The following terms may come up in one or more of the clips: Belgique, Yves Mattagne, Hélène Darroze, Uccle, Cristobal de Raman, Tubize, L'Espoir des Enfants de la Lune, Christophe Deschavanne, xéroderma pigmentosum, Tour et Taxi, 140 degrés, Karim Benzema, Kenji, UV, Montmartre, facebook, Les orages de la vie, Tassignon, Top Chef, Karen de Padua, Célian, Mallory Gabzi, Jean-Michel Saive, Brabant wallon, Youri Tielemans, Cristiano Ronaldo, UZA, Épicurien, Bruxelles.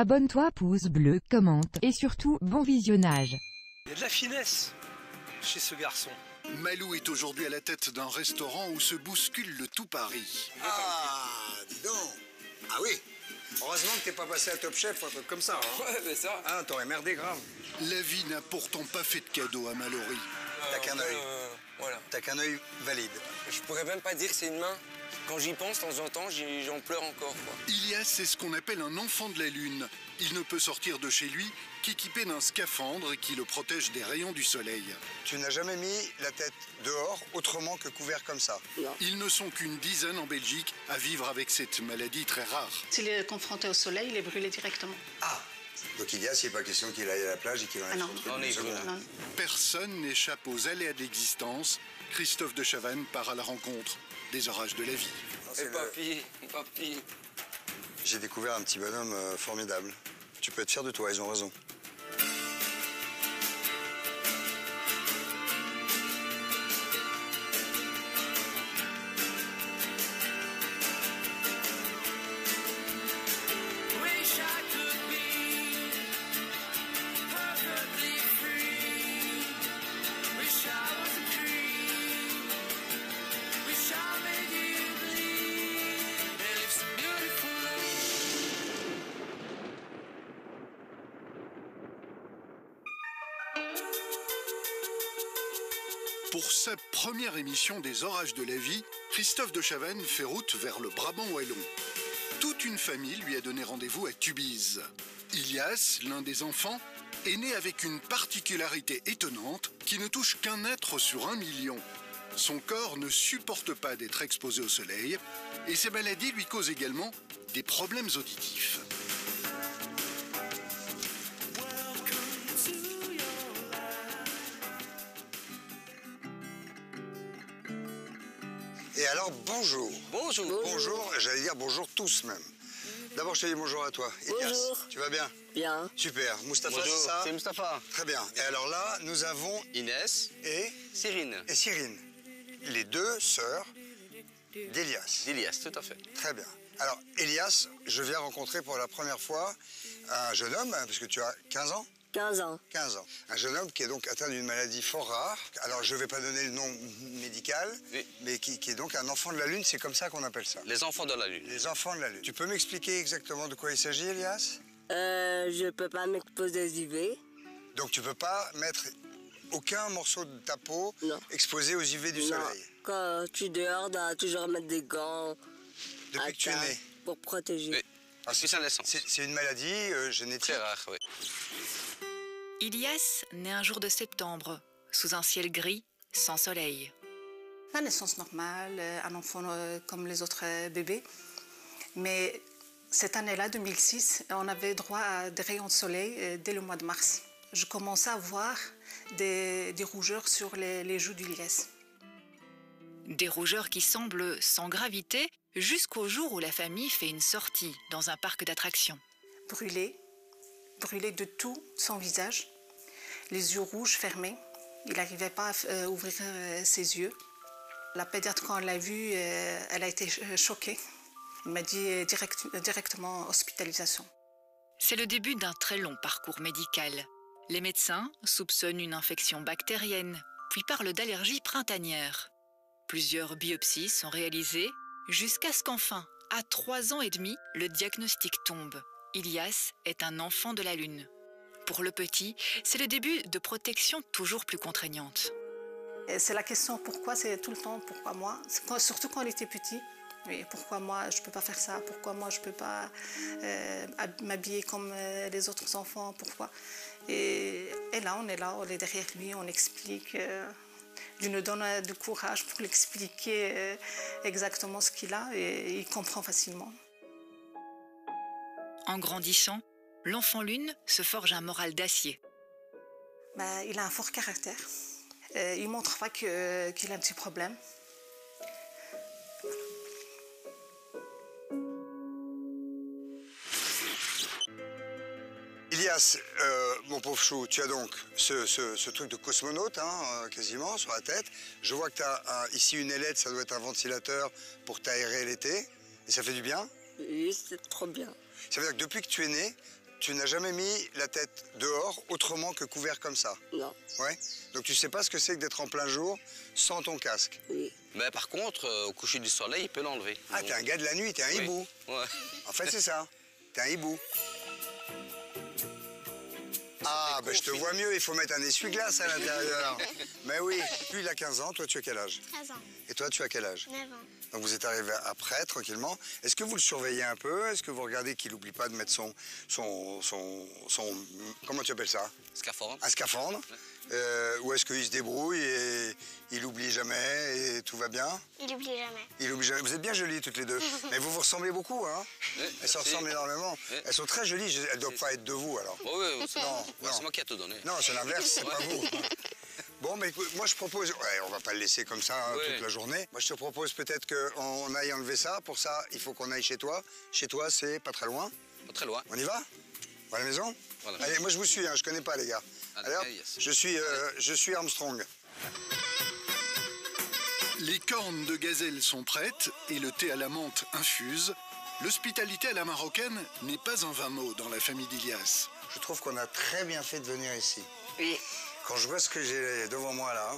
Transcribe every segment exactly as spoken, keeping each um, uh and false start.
Abonne-toi, pouce bleu, commente, et surtout, bon visionnage. Il y a de la finesse chez ce garçon. Malou est aujourd'hui à la tête d'un restaurant où se bouscule le tout Paris. Ah, dis donc. Ah oui. Heureusement que t'es pas passé à Top Chef ou un truc comme ça. Hein. Ouais, mais ça. Ah, t'aurais merdé grave. La vie n'a pourtant pas fait de cadeau à Mallory. T'as qu'un œil. Euh, voilà. T'as qu'un œil valide. Je pourrais même pas dire que c'est une main. Quand j'y pense, de temps en temps, j'en pleure encore. Quoi. Ilias, c'est ce qu'on appelle un enfant de la Lune. Il ne peut sortir de chez lui qu'équipé d'un scaphandre qui le protège des rayons du soleil. Tu n'as jamais mis la tête dehors autrement que couvert comme ça? Non. Ils ne sont qu'une dizaine en Belgique à vivre avec cette maladie très rare. S'il est confronté au soleil, il est brûlé directement. Ah. Donc Ilias, il n'est pas question qu'il aille à la plage et qu'il enlève son truc. Personne n'échappe aux aléas de l'existence. Christophe Deschavanne part à la rencontre des orages de la vie. Et le... papy, papy. J'ai découvert un petit bonhomme formidable. Tu peux être fier de toi, ils ont raison. Pour sa première émission des Orages de la vie, Christophe Deschavanne fait route vers le Brabant wallon. Toute une famille lui a donné rendez-vous à Tubize. Ilias, l'un des enfants, est né avec une particularité étonnante qui ne touche qu'un être sur un million. Son corps ne supporte pas d'être exposé au soleil et ses maladies lui causent également des problèmes auditifs. Et alors, bonjour. Bonjour. Bonjour, bonjour. J'allais dire bonjour tous même. D'abord, je te dis bonjour à toi. Ilias, bonjour. Tu vas bien? Bien. Super. Moustapha, c'est ça? C'est Moustapha. Très bien. Et alors là, nous avons Inès et Cyrine. Et Cyrine. Les deux sœurs d'Elias. D'Elias, tout à fait. Très bien. Alors, Ilias, je viens rencontrer pour la première fois un jeune homme, parce que tu as quinze ans. quinze ans. quinze ans. Un jeune homme qui est donc atteint d'une maladie fort rare. Alors, je ne vais pas donner le nom médical, oui. mais qui, qui est donc un enfant de la Lune, c'est comme ça qu'on appelle ça. Les enfants de la Lune. Les enfants de la Lune. Tu peux m'expliquer exactement de quoi il s'agit, Ilias? euh, Je ne peux pas m'exposer aux U V. Donc, tu ne peux pas mettre aucun morceau de ta peau non. exposé aux U V du non. soleil? Quand tu es dehors, tu dois toujours mettre des gants. Depuis que tu es né? Pour protéger. Oui. C'est une maladie euh, génétique. Très rare, oui. Ilias naît un jour de septembre, sous un ciel gris, sans soleil. La naissance normale, un enfant euh, comme les autres bébés. Mais cette année-là, deux mille six, on avait droit à des rayons de soleil euh, dès le mois de mars. Je commençais à voir des, des rougeurs sur les, les joues d'Ilias. Des rougeurs qui semblent sans gravité jusqu'au jour où la famille fait une sortie dans un parc d'attractions. Brûlé, brûlé de tout son visage, les yeux rouges fermés. Il n'arrivait pas à ouvrir ses yeux. La pédiatre, quand elle l'a vu, elle a été choquée. Elle m'a dit direct, directement hospitalisation. C'est le début d'un très long parcours médical. Les médecins soupçonnent une infection bactérienne, puis parlent d'allergie printanière. Plusieurs biopsies sont réalisées jusqu'à ce qu'enfin, à trois ans et demi, le diagnostic tombe. Ilias est un enfant de la Lune. Pour le petit, c'est le début de protections toujours plus contraignantes. C'est la question pourquoi, c'est tout le temps pourquoi moi, quand, surtout quand on était petit. Mais pourquoi moi je ne peux pas faire ça? Pourquoi moi je ne peux pas euh, m'habiller comme euh, les autres enfants? Pourquoi? et, et là, on est là, on est derrière lui, on explique. Euh... Je nous donne du courage pour l'expliquer exactement ce qu'il a et il comprend facilement. En grandissant, l'enfant Lune se forge un moral d'acier. Ben, il a un fort caractère. Euh, il ne montre pas qu'il euh, qu'il a un petit problème. Ilias, euh, mon pauvre chou, tu as donc ce, ce, ce truc de cosmonaute, hein, quasiment, sur la tête. Je vois que tu as un, ici une ailette, ça doit être un ventilateur pour t'aérer l'été. Et ça fait du bien? Oui, c'est trop bien. Ça veut dire que depuis que tu es né, Tu n'as jamais mis la tête dehors autrement que couvert comme ça? Non. Ouais. Donc tu sais pas ce que c'est que d'être en plein jour sans ton casque? Oui. Mais par contre, euh, au coucher du soleil, il peut l'enlever. Ah, t'es un gars de la nuit, t'es un oui. hibou. Ouais. En fait, c'est ça. T'es un hibou. Ah, ben bah, je te vois mieux, il faut mettre un essuie-glace à l'intérieur. Mais oui, lui, il a quinze ans, toi, tu as quel âge? treize ans. Et toi, tu as quel âge? neuf ans. Donc vous êtes arrivé après, tranquillement. Est-ce que vous le surveillez un peu? Est-ce que vous regardez qu'il n'oublie pas de mettre son, son, son, son... Comment tu appelles ça? Scaphandre. Un scaphandre. Euh, ou est-ce qu'il se débrouille et il n'oublie jamais et tout va bien? Il n'oublie jamais. Il oublie jamais. Vous êtes bien jolies toutes les deux. Mais vous vous ressemblez beaucoup, hein? Oui, elles se ressemblent énormément. Oui. Elles sont très jolies. Elles ne doivent pas être de vous, alors. Oh, oui, oui, non, non. C'est moi qui ai tout donné. Non, c'est l'inverse, c'est pas vous. Bon, mais moi, je propose... Ouais, on va pas le laisser comme ça hein, oui. toute la journée. Moi, je te propose peut-être qu'on aille enlever ça. Pour ça, il faut qu'on aille chez toi. Chez toi, c'est pas très loin. Pas très loin. On y va? On va à la maison? Voilà. Allez, moi, je vous suis. Hein, je connais pas, les gars. Alors, je suis, euh, je suis Armstrong. Les cornes de gazelle sont prêtes et le thé à la menthe infuse. L'hospitalité à la marocaine n'est pas un vain mot dans la famille d'Ilias. Je trouve qu'on a très bien fait de venir ici. Oui. Quand je vois ce que j'ai devant moi là,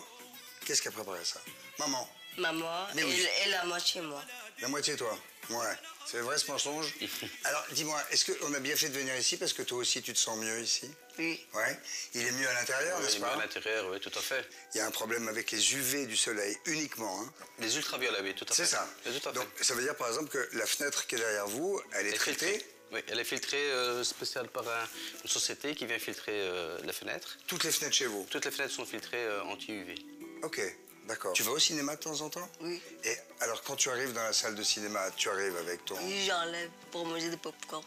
qu'est-ce qu'a préparé ça? Maman. Maman et, oui. et la moitié moi. La moitié toi? Ouais. C'est vrai ce mensonge? Alors, dis-moi, est-ce qu'on a bien fait de venir ici parce que toi aussi, tu te sens mieux ici? Oui. Ouais. Il est mieux à l'intérieur, oui, n'est-ce pas? Il est mieux à l'intérieur, oui, tout à fait. Il y a un problème avec les U V du soleil, uniquement. Hein. Les ultraviolets, oui, tout à fait. C'est ça. Oui, tout à fait. Donc, ça veut dire, par exemple, que la fenêtre qui est derrière vous, elle est, est traitée? Filtrée. Oui, elle est filtrée euh, spéciale par un, une société qui vient filtrer euh, la fenêtre. Toutes les fenêtres chez vous? Toutes les fenêtres sont filtrées euh, anti-U V. OK. D'accord. Tu vas au cinéma de temps en temps? Oui. Et alors, quand tu arrives dans la salle de cinéma, tu arrives avec ton... Oui, j'enlève pour manger des pop-corn.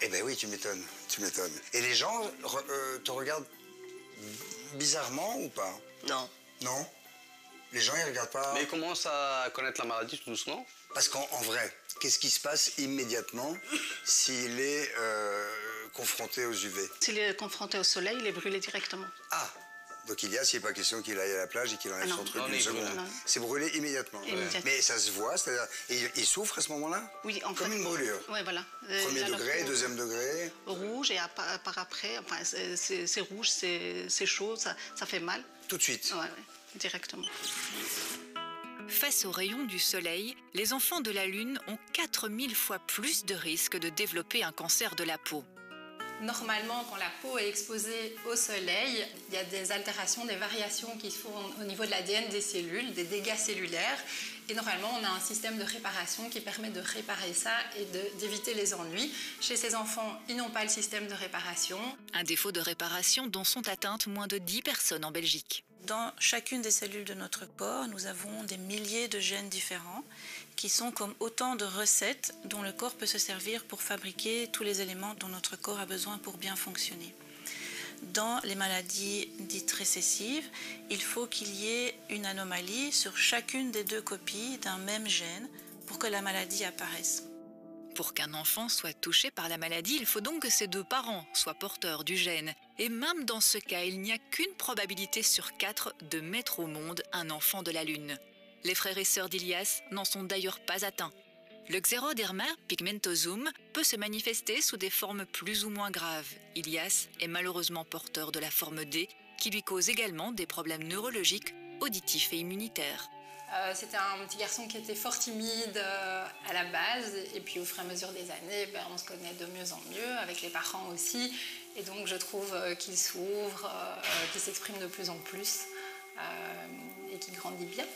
Eh ben oui, tu m'étonnes, tu m'étonnes. Et les gens re, euh, te regardent bizarrement ou pas? Non. Non? Les gens, ils regardent pas... Mais ils commencent à connaître la maladie tout doucement. Parce qu'en vrai, qu'est-ce qui se passe immédiatement s'il est euh, confronté aux U V? S'il est confronté au soleil, il est brûlé directement. Ah! Donc il y a, s'il n'est pas question qu'il aille à la plage et qu'il enlève ah son truc une seconde. C'est brûlé immédiatement. immédiatement. Mais ça se voit, c'est-à-dire... Il, il souffre à ce moment-là? Oui, en Comme fait, une brûlure? Oui, voilà. Premier Alors, degré, deuxième degré... Rouge, et à, par après, enfin, c'est rouge, c'est chaud, ça, ça fait mal. Tout de suite? Oui, ouais, directement. Face aux rayons du soleil, les enfants de la Lune ont quatre mille fois plus de risques de développer un cancer de la peau. Normalement, quand la peau est exposée au soleil, il y a des altérations, des variations qui se font au niveau de l'A D N des cellules, des dégâts cellulaires. Et normalement, on a un système de réparation qui permet de réparer ça et d'éviter les ennuis. Chez ces enfants, ils n'ont pas le système de réparation. Un défaut de réparation dont sont atteintes moins de dix personnes en Belgique. Dans chacune des cellules de notre corps, nous avons des milliers de gènes différents qui sont comme autant de recettes dont le corps peut se servir pour fabriquer tous les éléments dont notre corps a besoin pour bien fonctionner. Dans les maladies dites récessives, il faut qu'il y ait une anomalie sur chacune des deux copies d'un même gène pour que la maladie apparaisse. Pour qu'un enfant soit touché par la maladie, il faut donc que ses deux parents soient porteurs du gène. Et même dans ce cas, il n'y a qu'une probabilité sur quatre de mettre au monde un enfant de la Lune. Les frères et sœurs d'Ilias n'en sont d'ailleurs pas atteints. Le xéroderma pigmentosum peut se manifester sous des formes plus ou moins graves. Ilias est malheureusement porteur de la forme D, qui lui cause également des problèmes neurologiques, auditifs et immunitaires. Euh, C'était un petit garçon qui était fort timide euh, à la base. Et puis au fur et à mesure des années, ben, on se connaît de mieux en mieux, avec les parents aussi. Et donc je trouve euh, qu'il s'ouvre, euh, qu'il s'exprime de plus en plus euh, et qu'il grandit bien.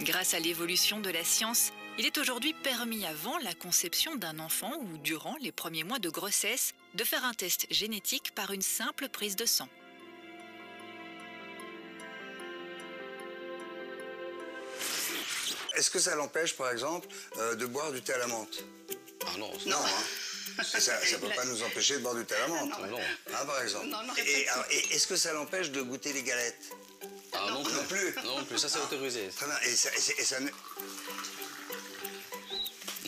Grâce à l'évolution de la science, il est aujourd'hui permis avant la conception d'un enfant ou durant les premiers mois de grossesse de faire un test génétique par une simple prise de sang. Est-ce que ça l'empêche, par exemple, euh, de boire du thé à la menthe? Ah non, non, hein. Ça ne peut pas nous empêcher de boire du thé à la menthe, non, non. Hein, par exemple. Non, non, et, et est-ce que ça l'empêche de goûter les galettes? Ah non, non, non plus. Non plus, ça c'est ah, autorisé. Très bien, et ça... Et ça ne...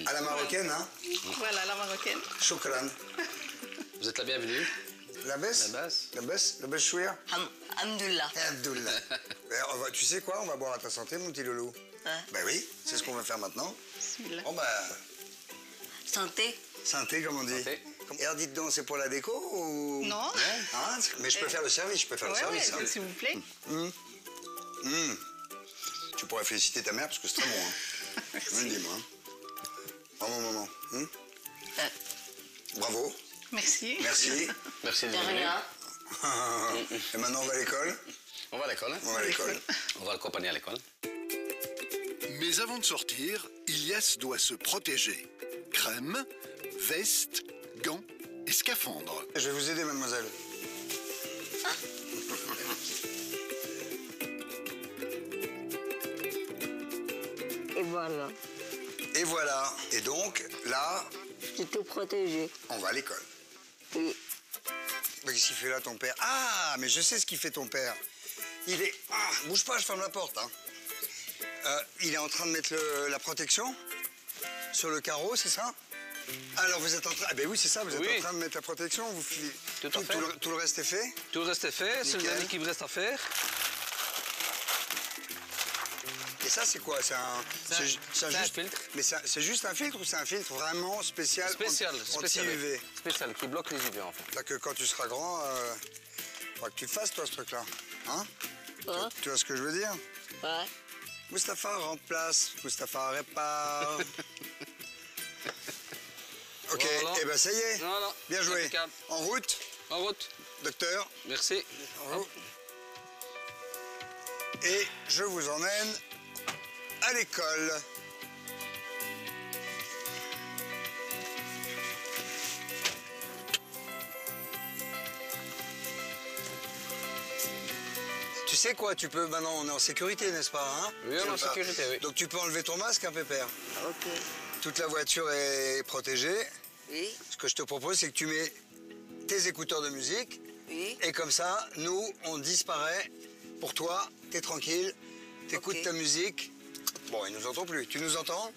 À la marocaine, hein? Voilà, à la marocaine. Choukran. Vous êtes la bienvenue. La baisse? La baisse? La baisse? La baisse chouïa? Hamdoullah. Hamdoullah. Tu sais quoi? On va boire à ta santé, mon petit loulou. Hein? Ben oui, c'est ce qu'on va faire maintenant. Bon ben... Santé. Santé, comme on dit. Santé. Et alors dites donc, c'est pour la déco ou... Non. Non hein, mais je peux euh... faire le service, je peux faire ouais, le service. Ouais, hein. S'il vous plaît. Mmh. Mmh. Tu pourrais féliciter ta mère parce que c'est très bon. Hein. Je le dis, moi. Maman, maman. Mmh. Euh... Bravo. Merci. Merci. Merci de venir. Et maintenant, on va à l'école. On va à l'école. Hein. On va à l'école. On va l'accompagner à l'école. Mais avant de sortir, Ilias doit se protéger. Crème, veste, gants et scaphandre. Je vais vous aider, mademoiselle. Ah. Et voilà. Et voilà. Et donc, là... J'ai tout protégé. On va à l'école. Oui. Qu'est-ce qu'il fait là, ton père? Ah, mais je sais ce qu'il fait, ton père. Il est... Ah, bouge pas, je ferme la porte, hein. Euh, il est en train de mettre le, la protection sur le carreau, c'est ça? Alors vous êtes en train... Ah ben oui, c'est ça, vous êtes oui. en train de mettre la protection. Vous... Tout, tout, tout, le, tout le reste est fait? Tout le reste est fait, c'est le dernier qui me reste à faire. Et ça, c'est quoi? C'est un, un, un, un filtre. Mais c'est juste un filtre ou c'est un filtre vraiment spécial? Spécial, anti-U V. Spécial, qui bloque les U V en fait. T'as que quand tu seras grand, euh, faudra que tu fasses toi ce truc-là. Hein ouais. tu, tu vois ce que je veux dire? Ouais. Mustapha remplace, Mustapha répare. Ok, voilà. Et ben ça y est. Voilà. Bien joué. Impeccable. En route. En route. Docteur. Merci. En route. Et je vous emmène à l'école. Tu sais quoi, tu peux, maintenant on est en sécurité, n'est-ce pas hein? Oui, on est en sécurité, oui. Donc tu peux enlever ton masque, hein, pépère. Ok. Toute la voiture est protégée. Oui. Ce que je te propose, c'est que tu mets tes écouteurs de musique. Oui. Et comme ça, nous, on disparaît. Pour toi, t'es tranquille, t'écoutes okay. ta musique. Bon, il nous entend plus. Tu nous entends?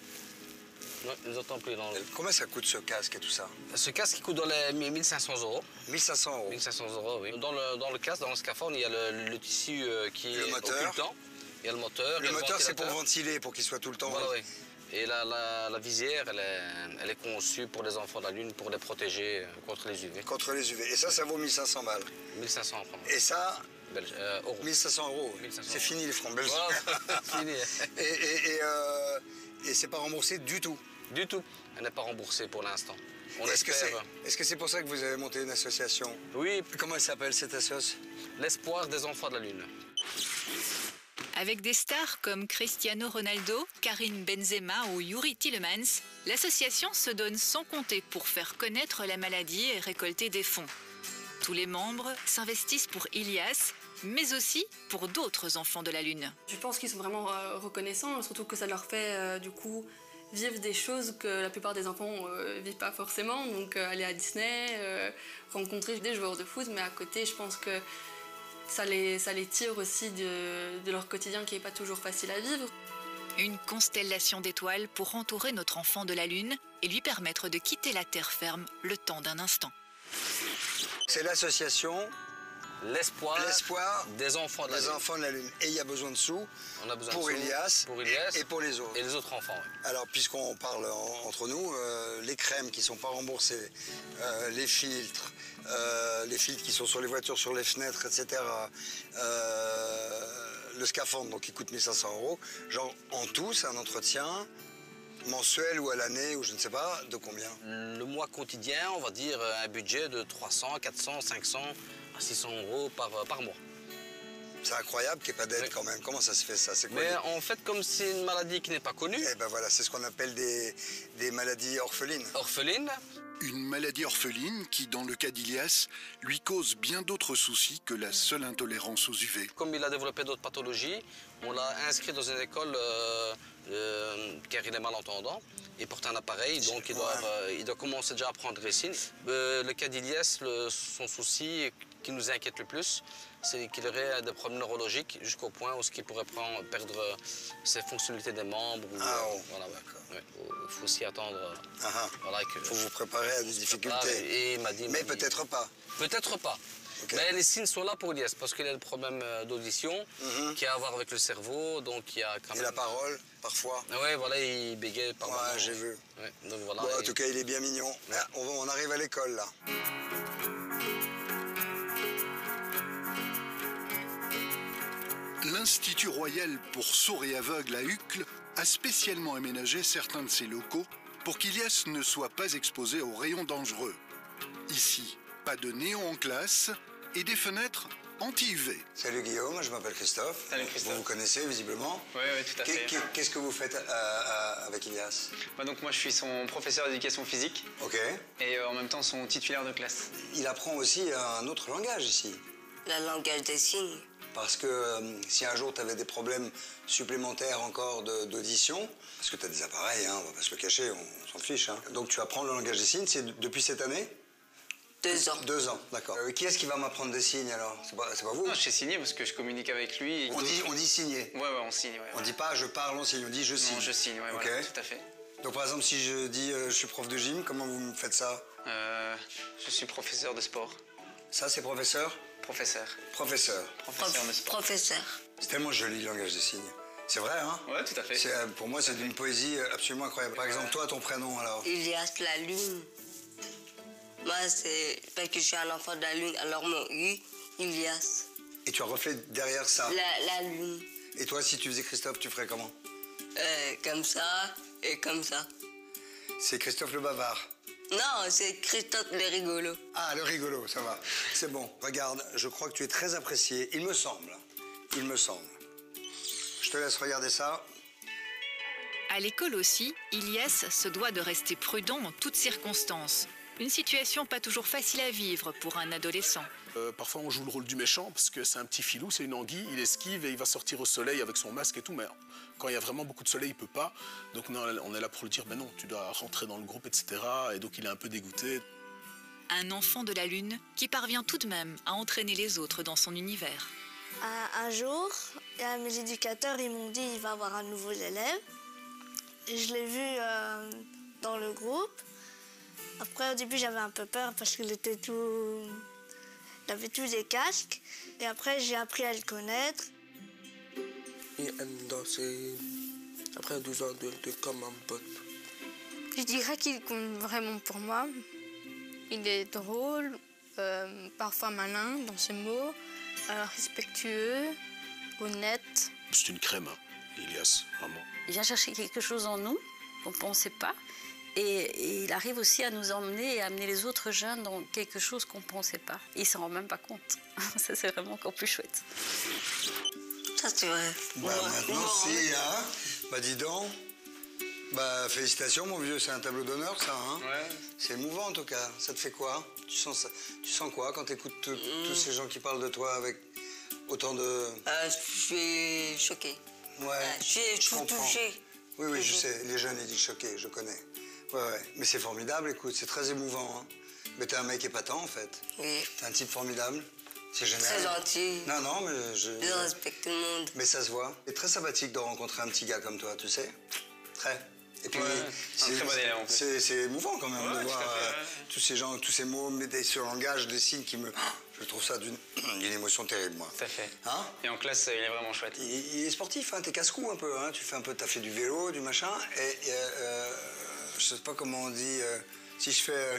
Non, il nous entend plus. Dans le... Combien ça coûte ce casque et tout ça? Ce casque, il coûte dans les mille cinq cents euros. mille cinq cents euros. mille cinq cents euros, oui. Dans le, dans le casque, dans le scaphandre, il y a le, le tissu qui le est moteur. Occultant. Il y a le moteur. Le, le moteur, c'est pour ventiler, pour qu'il soit tout le temps. Voilà, oui. Et la, la, la visière, elle est, elle est conçue pour les enfants de la Lune, pour les protéger contre les U V. Contre les U V. Et ça, ça vaut mille cinq cents balles. mille cinq cents. Et ça, Belge, euh, euros. mille cinq cents euros. C'est fini les francs belges. Wow. et et, et, euh, et c'est pas remboursé du tout. Du tout. Elle n'est pas remboursée pour l'instant. On est-ce que c'est est-ce que c'est pour ça que vous avez monté une association? Oui. Comment elle s'appelle cette association? L'Espoir des Enfants de la Lune. Avec des stars comme Cristiano Ronaldo, Karim Benzema ou Youri Tielemans, l'association se donne sans compter pour faire connaître la maladie et récolter des fonds. Tous les membres s'investissent pour Ilias, mais aussi pour d'autres enfants de la Lune. Je pense qu'ils sont vraiment reconnaissants, surtout que ça leur fait euh, du coup vivre des choses que la plupart des enfants ne euh, vivent pas forcément. Donc euh, aller à Disney, euh, rencontrer des joueurs de foot, mais à côté je pense que ça les, ça les tire aussi de, de leur quotidien qui n'est pas toujours facile à vivre. Une constellation d'étoiles pour entourer notre enfant de la Lune et lui permettre de quitter la terre ferme le temps d'un instant. C'est l'association L'Espoir des Enfants de la Lune. Des Enfants de la Lune. Et il y a besoin de sous on a besoin pour, de sous, Ilias pour Ilias et, et pour les autres. Et les autres enfants. Oui. Alors, puisqu'on parle en, entre nous, euh, les crèmes qui ne sont pas remboursées, euh, les filtres, euh, les filtres qui sont sur les voitures, sur les fenêtres, et cetera. Euh, le scaphandre, donc, qui coûte mille cinq cents euros. Genre, en tout, c'est un entretien mensuel ou à l'année, ou je ne sais pas, de combien? Le mois quotidien, on va dire un budget de trois cents, quatre cents, cinq cents à six cents euros par, par mois. C'est incroyable qu'il n'y ait pas d'aide oui. quand même. Comment ça se fait ça? Mais en fait, comme c'est une maladie qui n'est pas connue... Eh ben voilà, c'est ce qu'on appelle des, des maladies orphelines. Orphelines. Une maladie orpheline qui, dans le cas d'Ilias, lui cause bien d'autres soucis que la seule intolérance aux U V. Comme il a développé d'autres pathologies, on l'a inscrit dans une école euh, euh, car il est malentendant. Il porte un appareil, donc il doit, euh, il doit commencer déjà à prendre des signes. Euh, le cas d'Ilias, son souci qui nous inquiète le plus, c'est qu'il aurait des problèmes neurologiques jusqu'au point où il pourrait prendre, perdre ses fonctionnalités des membres. Ou, ah, oh. euh, voilà, il ouais, faut, faut s'y attendre. Il ah, voilà, faut vous préparer à des difficultés. Prépare, et, et il m'a dit, mais peut-être pas. Peut-être pas. Okay. Ben, les signes sont là pour Ilias, parce qu'il a le problème d'audition mm-hmm. qui a à voir avec le cerveau, donc il y a quand même... Et la parole, parfois. Oui, voilà, il bégaye par moment. Ouais, j'ai vu. Ouais, donc, voilà, bon, en et... tout cas, il est bien mignon. Ouais. Ah, on, va, on arrive à l'école, là. L'Institut royal pour sourds et aveugles à Uccle a spécialement aménagé certains de ses locaux pour qu'Ilias ne soit pas exposé aux rayons dangereux. Ici, pas de néon en classe et des fenêtres anti-U V. Salut Guillaume, je m'appelle Christophe. Salut Christophe. Vous vous connaissez visiblement. Oui, oui, tout à fait. Qu'est-ce que vous faites euh, euh, avec Ilias? Bah donc moi je suis son professeur d'éducation physique. Ok. Et euh, en même temps son titulaire de classe. Il apprend aussi un autre langage ici. Le langage des signes. Parce que euh, si un jour tu avais des problèmes supplémentaires encore d'audition, parce que tu as des appareils, hein, on va pas se le cacher, on s'en fiche. Hein. Donc tu apprends le langage des signes, c'est depuis cette année? Deux ans. Deux ans, d'accord. Euh, qui est-ce qui va m'apprendre des signes alors? C'est pas, pas vous? Non, je sais signer parce que je communique avec lui. Et on, dit, on dit signer? Ouais, ouais, on signe. Ouais, on ouais. dit pas je parle, on signe, on dit je signe. Non, je signe, ouais, okay. Voilà, tout à fait. Donc par exemple, si je dis euh, je suis prof de gym, comment vous me faites ça? euh, Je suis professeur de sport. Ça, c'est professeur? Professeur. Professeur. Professeur de sport. Professeur. C'est tellement joli le langage des signes. C'est vrai, hein? Ouais, tout à fait. Euh, pour moi, c'est d'une poésie absolument incroyable. Par ouais. exemple, toi, ton prénom alors? Ilias la Lune. Moi, c'est parce que je suis un enfant de la Lune, alors mon U, Ilias. Et tu as refait derrière ça? La, la Lune. Et toi, si tu faisais Christophe, tu ferais comment? Euh, comme ça et comme ça. C'est Christophe le bavard? Non, c'est Christophe le rigolo. Ah, le rigolo, ça va. C'est bon. Regarde, je crois que tu es très apprécié. Il me semble. Il me semble. Je te laisse regarder ça. À l'école aussi, Ilias se doit de rester prudent en toutes circonstances. Une situation pas toujours facile à vivre pour un adolescent. Euh, parfois, on joue le rôle du méchant parce que c'est un petit filou, c'est une anguille, il esquive et il va sortir au soleil avec son masque et tout. Mais quand il y a vraiment beaucoup de soleil, il peut pas. Donc non, on est là pour lui dire, mais non, tu dois rentrer dans le groupe, et cetera. Et donc, il est un peu dégoûté. Un enfant de la Lune qui parvient tout de même à entraîner les autres dans son univers. Un, un jour, mes éducateurs, ils m'ont dit, il va avoir un nouveau élève. Et je l'ai vu euh, dans le groupe. Après, au début, j'avais un peu peur parce qu'il était tout... Il avait tous des casques. Et après, j'ai appris à le connaître. Il aime danser. Après douze ans, il était comme un pote. Je dirais qu'il compte vraiment pour moi. Il est drôle, euh, parfois malin dans ses mots, euh, respectueux, honnête. C'est une crème, hein, Ilias, vraiment. Il vient chercher quelque chose en nous qu'on ne pensait pas. Et, et il arrive aussi à nous emmener et à amener les autres jeunes dans quelque chose qu'on ne pensait pas. Il ne s'en rend même pas compte. Ça, c'est vraiment encore plus chouette. Ça, c'est vrai. Bah, ouais. Maintenant, si, hein. Bah, dis donc. Bah, félicitations, mon vieux. C'est un tableau d'honneur, ça, hein. Ouais. C'est émouvant, en tout cas. Ça te fait quoi? Tu sens ça... Tu sens quoi quand tu écoutes mmh. tous ces gens qui parlent de toi avec autant de... Euh, je suis choquée. Ouais. Euh, je suis touchée. Oui, oui, je sais. Les jeunes, ils disent choqués, je connais. Ouais, ouais. Mais c'est formidable, écoute, c'est très émouvant. Hein. Mais t'es un mec épatant, en fait. Oui. T'es un type formidable. C'est génial. Très gentil. Non, non, mais je... Je respecte tout le monde. Mais ça se voit. C'est très sympathique de rencontrer un petit gars comme toi, tu sais. Très. Et puis, ouais, c'est très bon élève, en fait. C'est émouvant, quand même, ouais, de voir euh, tous ces gens, tous ces mots, mais des, ce langage, des signes qui me... Je trouve ça d'une émotion terrible, moi. Tout à fait. Hein? Et en classe, il est vraiment chouette. Il, il est sportif, hein, t'es casse-cou un peu, hein. Tu fais un peu, t'as fait du vélo, du machin, et... et euh, je sais pas comment on dit, euh, si je fais... Euh...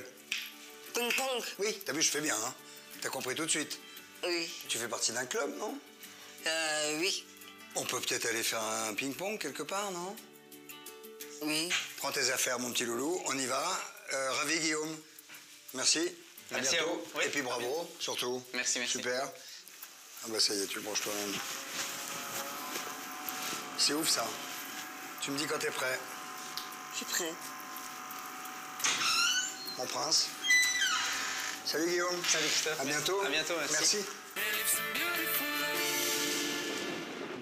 Ping-pong. Oui, t'as vu, je fais bien, hein. T'as compris tout de suite. Oui. Tu fais partie d'un club, non? Euh, oui. On peut peut-être aller faire un ping-pong quelque part, non? Oui. Prends tes affaires, mon petit loulou, on y va. Euh, ravi, Guillaume. Merci. À merci bientôt. À vous. Oui, et puis bravo, bien. Surtout. Merci, merci. Super. Ah bah ça y est, tu branches toi-même. C'est ouf, ça. Tu me dis quand t'es prêt. Je suis prêt. Mon prince. Salut Guillaume. Salut Christophe. À bientôt. À bientôt, merci. Merci.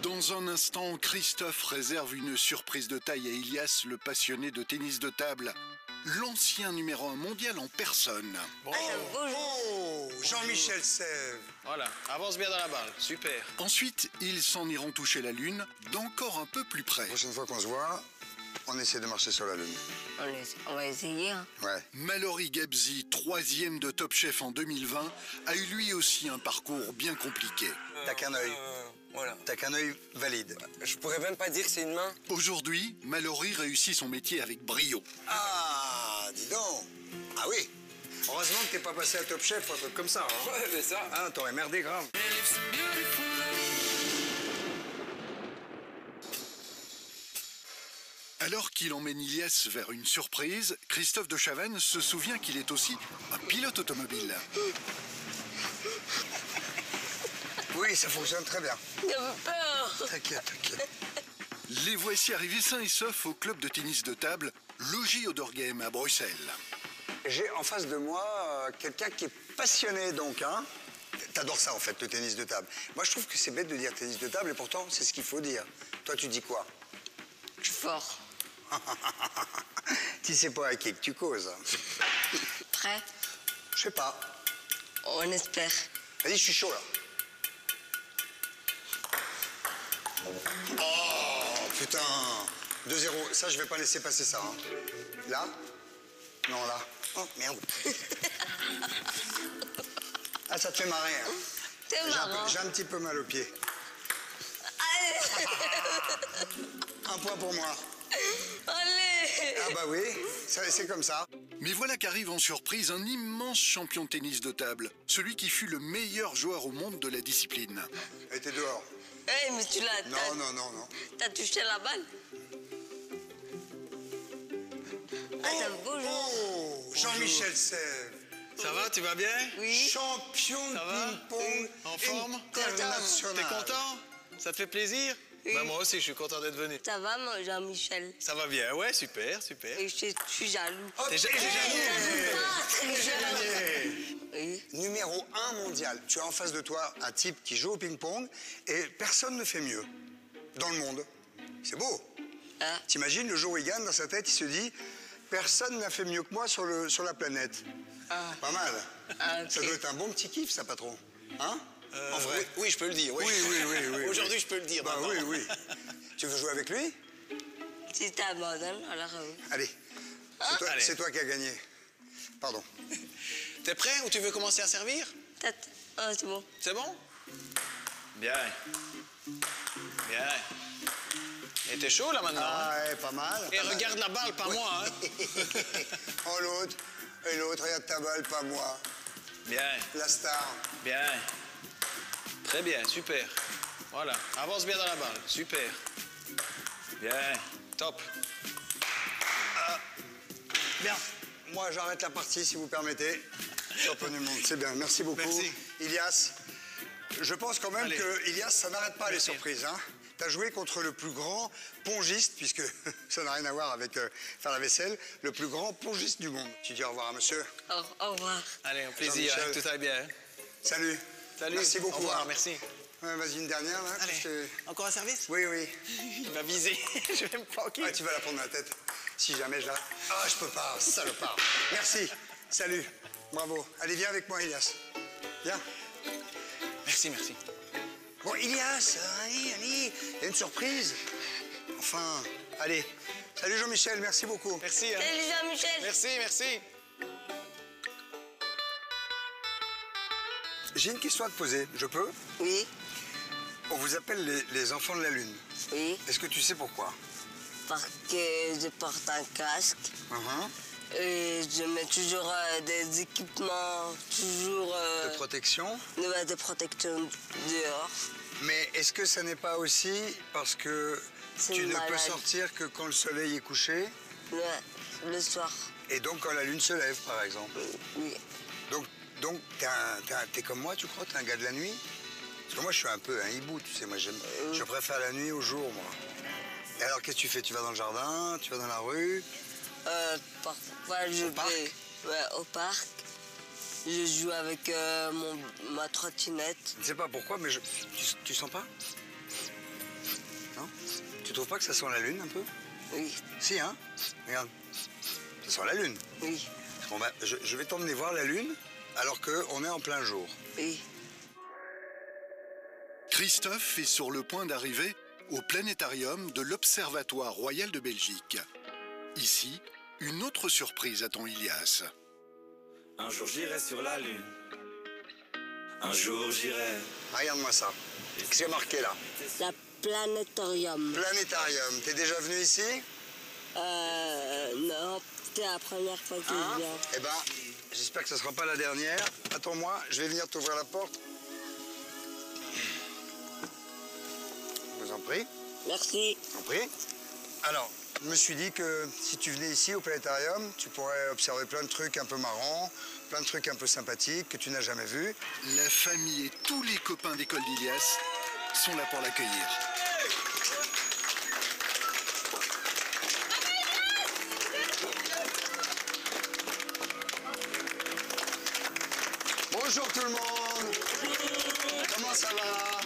Dans un instant, Christophe réserve une surprise de taille à Ilias, le passionné de tennis de table. L'ancien numéro un mondial en personne. Bon. Oh, Jean-Michel Saive. Voilà, avance bien dans la balle, super. Ensuite, ils s'en iront toucher la Lune, d'encore un peu plus près. La prochaine fois qu'on se voit, on essaie de marcher sur la Lune. On, on va essayer, hein. Ouais. Mallory Gabzi, troisième de Top Chef en deux mille vingt, a eu lui aussi un parcours bien compliqué. Euh, T'as qu'un œil. Euh, voilà. T'as qu'un œil valide. Je pourrais même pas dire que c'est une main. Aujourd'hui, Mallory réussit son métier avec brio. Ah, dis donc. Ah oui. Heureusement que t'es pas passé à Top Chef ou un truc comme ça, hein. Ouais, c'est ça. Ah, t'aurais merdé grave. Alors qu'il emmène Ilias vers une surprise, Christophe Deschavanne se souvient qu'il est aussi un pilote automobile. Oui, ça fonctionne très bien. J'avais peur. T'inquiète, t'inquiète. Les voici arrivés sains et saufs au club de tennis de table, logis au Edegem à Bruxelles. J'ai en face de moi euh, quelqu'un qui est passionné, donc, hein. T'adores ça, en fait, le tennis de table. Moi, je trouve que c'est bête de dire tennis de table, et pourtant, c'est ce qu'il faut dire. Toi, tu dis quoi? Je suis fort. Tu sais pas à qui que tu causes. Prêt? Je sais pas. On espère. Vas-y, je suis chaud, là. Oh, putain. deux zéro. Ça, je vais pas laisser passer ça, hein. Là? Non, là. Oh, merde. Ah, ça te fait marrer, hein. C'est marrant. J'ai un, un petit peu mal aux pieds. Allez. Un point pour moi. Allez. Ah bah oui, c'est comme ça. Mais voilà qu'arrive en surprise un immense champion de tennis de table. Celui qui fut le meilleur joueur au monde de la discipline. Et t'es dehors. Eh hey, mais tu l'as... Non, non, non, non. T'as touché la balle. Oh, ah, bonjour. Oh, Jean-Michel Saive. Ça va, tu vas bien? Oui. Champion de ping-pong. En forme? International. T'es content? Ça te fait plaisir? Oui. Bah moi aussi, je suis content d'être venu. Ça va, mon Jean-Michel? Ça va bien, ouais, super, super. Et je, je suis jaloux. Oh, t'es jaloux? Oui. Numéro un mondial. Tu as en face de toi un type qui joue au ping-pong et personne ne fait mieux dans le monde. C'est beau. Ah. T'imagines, le jour où il gagne, dans sa tête, il se dit « Personne n'a fait mieux que moi sur, le, sur la planète. Ah. » Pas mal. Ah, okay. Ça doit être un bon petit kiff, ça, patron. Hein? Euh, en vrai, oui, oui, je peux le dire. Oui, oui, oui. oui, oui Aujourd'hui, oui. Je peux le dire. Bah oui, oui. Tu veux jouer avec lui? Si t'abandonnes, alors... Allez, c'est toi, toi qui as gagné. Pardon. T'es prêt ou tu veux commencer à servir? Ah, c'est bon. C'est bon? Bien. Bien. Et t'es chaud, là, maintenant. Ah, hein? Ouais, pas mal. Et pas regarde mal. La balle, pas oui. Moi, hein. Oh, l'autre. Et l'autre, regarde ta balle, pas moi. Bien. La star. Bien. Très bien, super. Voilà, avance bien dans la balle, super. Bien, top. Euh, bien, moi j'arrête la partie si vous permettez. Champion du monde, c'est bien, merci beaucoup. Merci. Ilias, je pense quand même Allez. que Ilias, ça n'arrête pas merci. les surprises. Hein. Tu as joué contre le plus grand pongiste, puisque ça n'a rien à voir avec euh, faire la vaisselle, le plus grand pongiste du monde. Tu dis au revoir à monsieur. Au, au revoir. Allez, un plaisir, hein, tout va bien. Hein. Salut. Salut. Merci beaucoup. Au revoir, hein. Merci. Ouais, vas-y, une dernière, là. Allez. Je... Encore un service? Oui, oui. Il va viser. Je vais me planquer. Ah, tu vas la prendre dans la tête. Si jamais je la... Ah, je peux pas, salopard. Merci. Salut. Bravo. Allez, viens avec moi, Ilias. Viens. Merci, merci. Bon, Ilias, allez, allez. Il y a une surprise. Enfin, allez. Salut, Jean-Michel. Merci beaucoup. Merci. Hein. Salut, Jean-Michel. Merci, merci. J'ai une question à te poser. Je peux? Oui. On vous appelle les, les enfants de la Lune. Oui. Est-ce que tu sais pourquoi? Parce que je porte un casque. Uh-huh. Et je mets toujours euh, des équipements, toujours... Euh, de protection? De, de protection dehors. Mais est-ce que ça n'est pas aussi parce que tu ne malade. peux sortir que quand le soleil est couché? Le, le soir. Et donc quand la Lune se lève, par exemple? Oui. Donc, Donc, t'es comme moi, tu crois? T'es un gars de la nuit? Parce que moi, je suis un peu un hibou, tu sais. Moi, j'aime. Euh... Je préfère la nuit au jour, moi. Et alors, qu'est-ce que tu fais? Tu vas dans le jardin? Tu vas dans la rue? Euh, parfois, je au vais parc. Ouais, au parc. Je joue avec euh, mon, ma trottinette. Je ne sais pas pourquoi, mais je... tu, tu sens pas? Non? Tu trouves pas que ça sent la Lune, un peu? Oui. Si, hein? Regarde. Ça sent la Lune. Oui. Bon, ben, je, je vais t'emmener voir la Lune. Alors qu'on est en plein jour. Oui. Christophe est sur le point d'arriver au planétarium de l'Observatoire royal de Belgique. Ici, une autre surprise attend Ilias. Un jour j'irai sur la Lune. Un jour j'irai... Regarde-moi ça. Qu'est-ce qui est marqué là? La planétarium. Planétarium. T'es déjà venu ici? Euh... Non. C'était la première fois que je viens. Hein? Eh ben, j'espère que ce ne sera pas la dernière. Attends-moi, je vais venir t'ouvrir la porte. Je vous en prie. Merci. Je vous en prie. Alors, je me suis dit que si tu venais ici au planétarium, tu pourrais observer plein de trucs un peu marrants, plein de trucs un peu sympathiques que tu n'as jamais vus. La famille et tous les copains d'école d'Ilias sont là pour l'accueillir. Bonjour tout le monde. Comment ça va?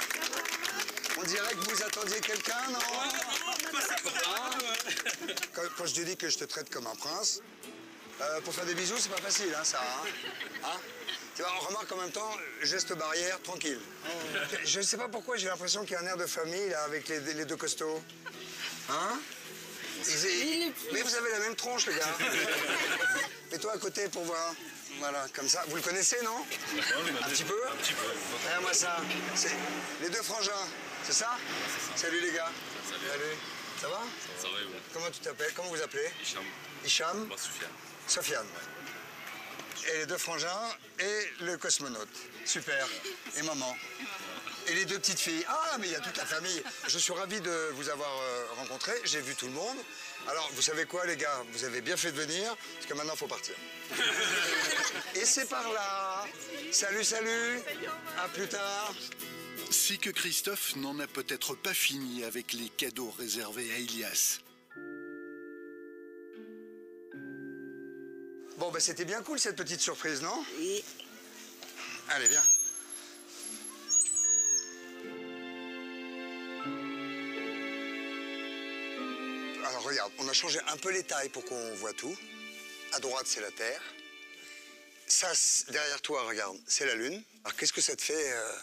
On dirait que vous attendiez quelqu'un, non? Hein? Quand, quand je te dis que je te traite comme un prince, euh, pour faire des bisous, c'est pas facile, hein, ça. Hein? Hein? Tu vois, on remarque en même temps, geste barrière, tranquille. Je ne sais pas pourquoi, j'ai l'impression qu'il y a un air de famille, là, avec les, les deux costauds. Hein? Ils, mais vous avez la même tronche, les gars. Mets-toi à côté pour voir. Voilà, comme ça. Vous le connaissez, non? Un petit peu? Un petit peu. Regarde-moi ça. Les deux frangins, c'est ça? Salut les gars. Salut. Salut. Ça va? Ça va, oui. Comment tu t'appelles? Comment vous appelez? Hicham. Hicham? Moi, Sofiane. Sofiane. Et les deux frangins et le cosmonaute. Super. Et maman. Et les deux petites filles. Ah, mais il y a toute la famille. Je suis ravi de vous avoir rencontré. J'ai vu tout le monde. Alors, vous savez quoi, les gars? Vous avez bien fait de venir, parce que maintenant, il faut partir. Et c'est par là. Salut, salut. À plus tard. Si que Christophe n'en a peut-être pas fini avec les cadeaux réservés à Ilias. Bon, ben, c'était bien cool, cette petite surprise, non? Oui. Allez, viens. Alors regarde, on a changé un peu les tailles pour qu'on voit tout. À droite, c'est la Terre. Ça, derrière toi, regarde, c'est la Lune. Alors qu'est-ce que ça te fait euh,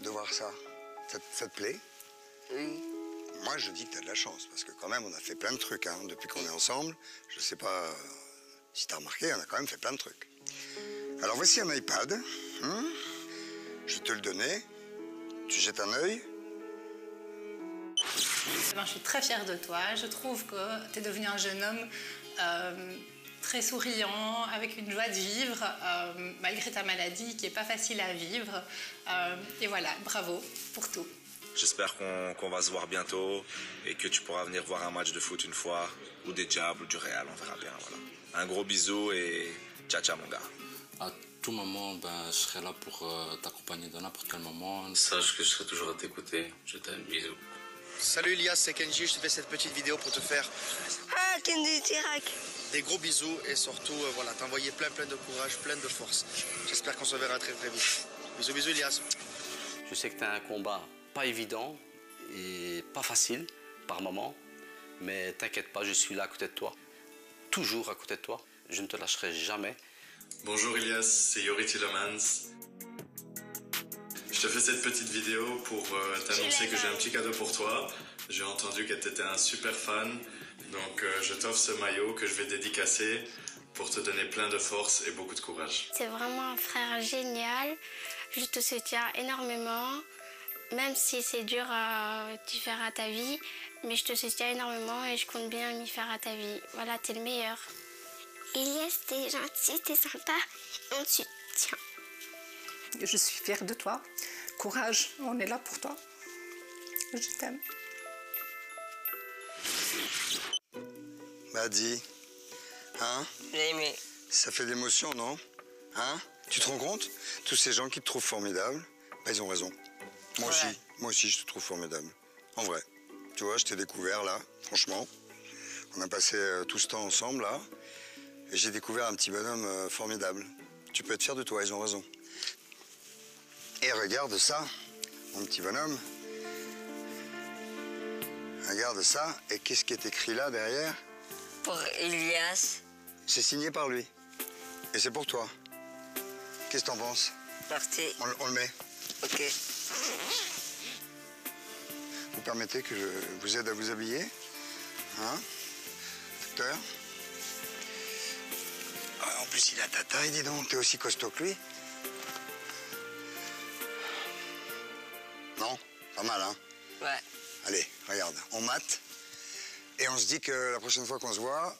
de voir ça? Ça, ça te plaît? Oui. Moi, je dis que t'as de la chance, parce que quand même, on a fait plein de trucs. Hein, depuis qu'on est ensemble, je sais pas euh, si t'as remarqué, on a quand même fait plein de trucs. Alors voici un iPad. Hein, je vais te le donner. Tu jettes un œil. Je suis très fière de toi. Je trouve que tu es devenu un jeune homme euh, très souriant, avec une joie de vivre, euh, malgré ta maladie qui n'est pas facile à vivre. Euh, et voilà, bravo pour tout. J'espère qu'on qu'on va se voir bientôt et que tu pourras venir voir un match de foot une fois, ou des Diables, ou du Real, on verra bien. Voilà. Un gros bisou et ciao, ciao mon gars. À tout moment, ben, je serai là pour euh, t'accompagner dans n'importe quel moment. Sache que je serai toujours à t'écouter. Je t'aime, bisous. Salut Ilias, c'est Kenji, je te fais cette petite vidéo pour te faire... Ah, Kenji Tirac. Des gros bisous et surtout, euh, voilà, t'envoyer plein plein de courage, plein de force. J'espère qu'on se verra très très vite. Bisous, bisous Ilias. Je sais que t'as un combat pas évident et pas facile par moment, mais t'inquiète pas, je suis là à côté de toi. Toujours à côté de toi, je ne te lâcherai jamais. Bonjour Ilias, c'est Youri Tielemans. Je te fais cette petite vidéo pour euh, t'annoncer que j'ai un petit cadeau pour toi. J'ai entendu que tu étais un super fan, donc euh, je t'offre ce maillot que je vais dédicacer pour te donner plein de force et beaucoup de courage. C'est vraiment un frère génial, je te soutiens énormément, même si c'est dur à euh, t'y faire à ta vie, mais je te soutiens énormément et je compte bien m'y faire à ta vie. Voilà, t'es le meilleur. Ilias, t'es gentil, t'es sympa, on te soutient. Je suis fière de toi. Courage, on est là pour toi. Je t'aime. Madi, hein? J'ai aimé. Ça fait d'émotion, non? Hein? Tu te rends compte? Tous ces gens qui te trouvent formidable, bah, ils ont raison. Moi ouais. aussi, moi aussi, je te trouve formidable. En vrai. Tu vois, je t'ai découvert là, franchement. On a passé euh, tout ce temps ensemble là, et j'ai découvert un petit bonhomme euh, formidable. Tu peux être fier de toi, ils ont raison. Et regarde ça, mon petit bonhomme. Regarde ça. Et qu'est-ce qui est écrit là, derrière? Pour Ilias. C'est signé par lui. Et c'est pour toi. Qu'est-ce que t'en penses? Parti. On, on le met. Ok. Vous permettez que je vous aide à vous habiller. Hein, docteur? En plus, il a ta taille, dis donc. T'es aussi costaud que lui. Non? Pas mal, hein? Ouais. Allez, regarde, on mate. Et on se dit que la prochaine fois qu'on se voit,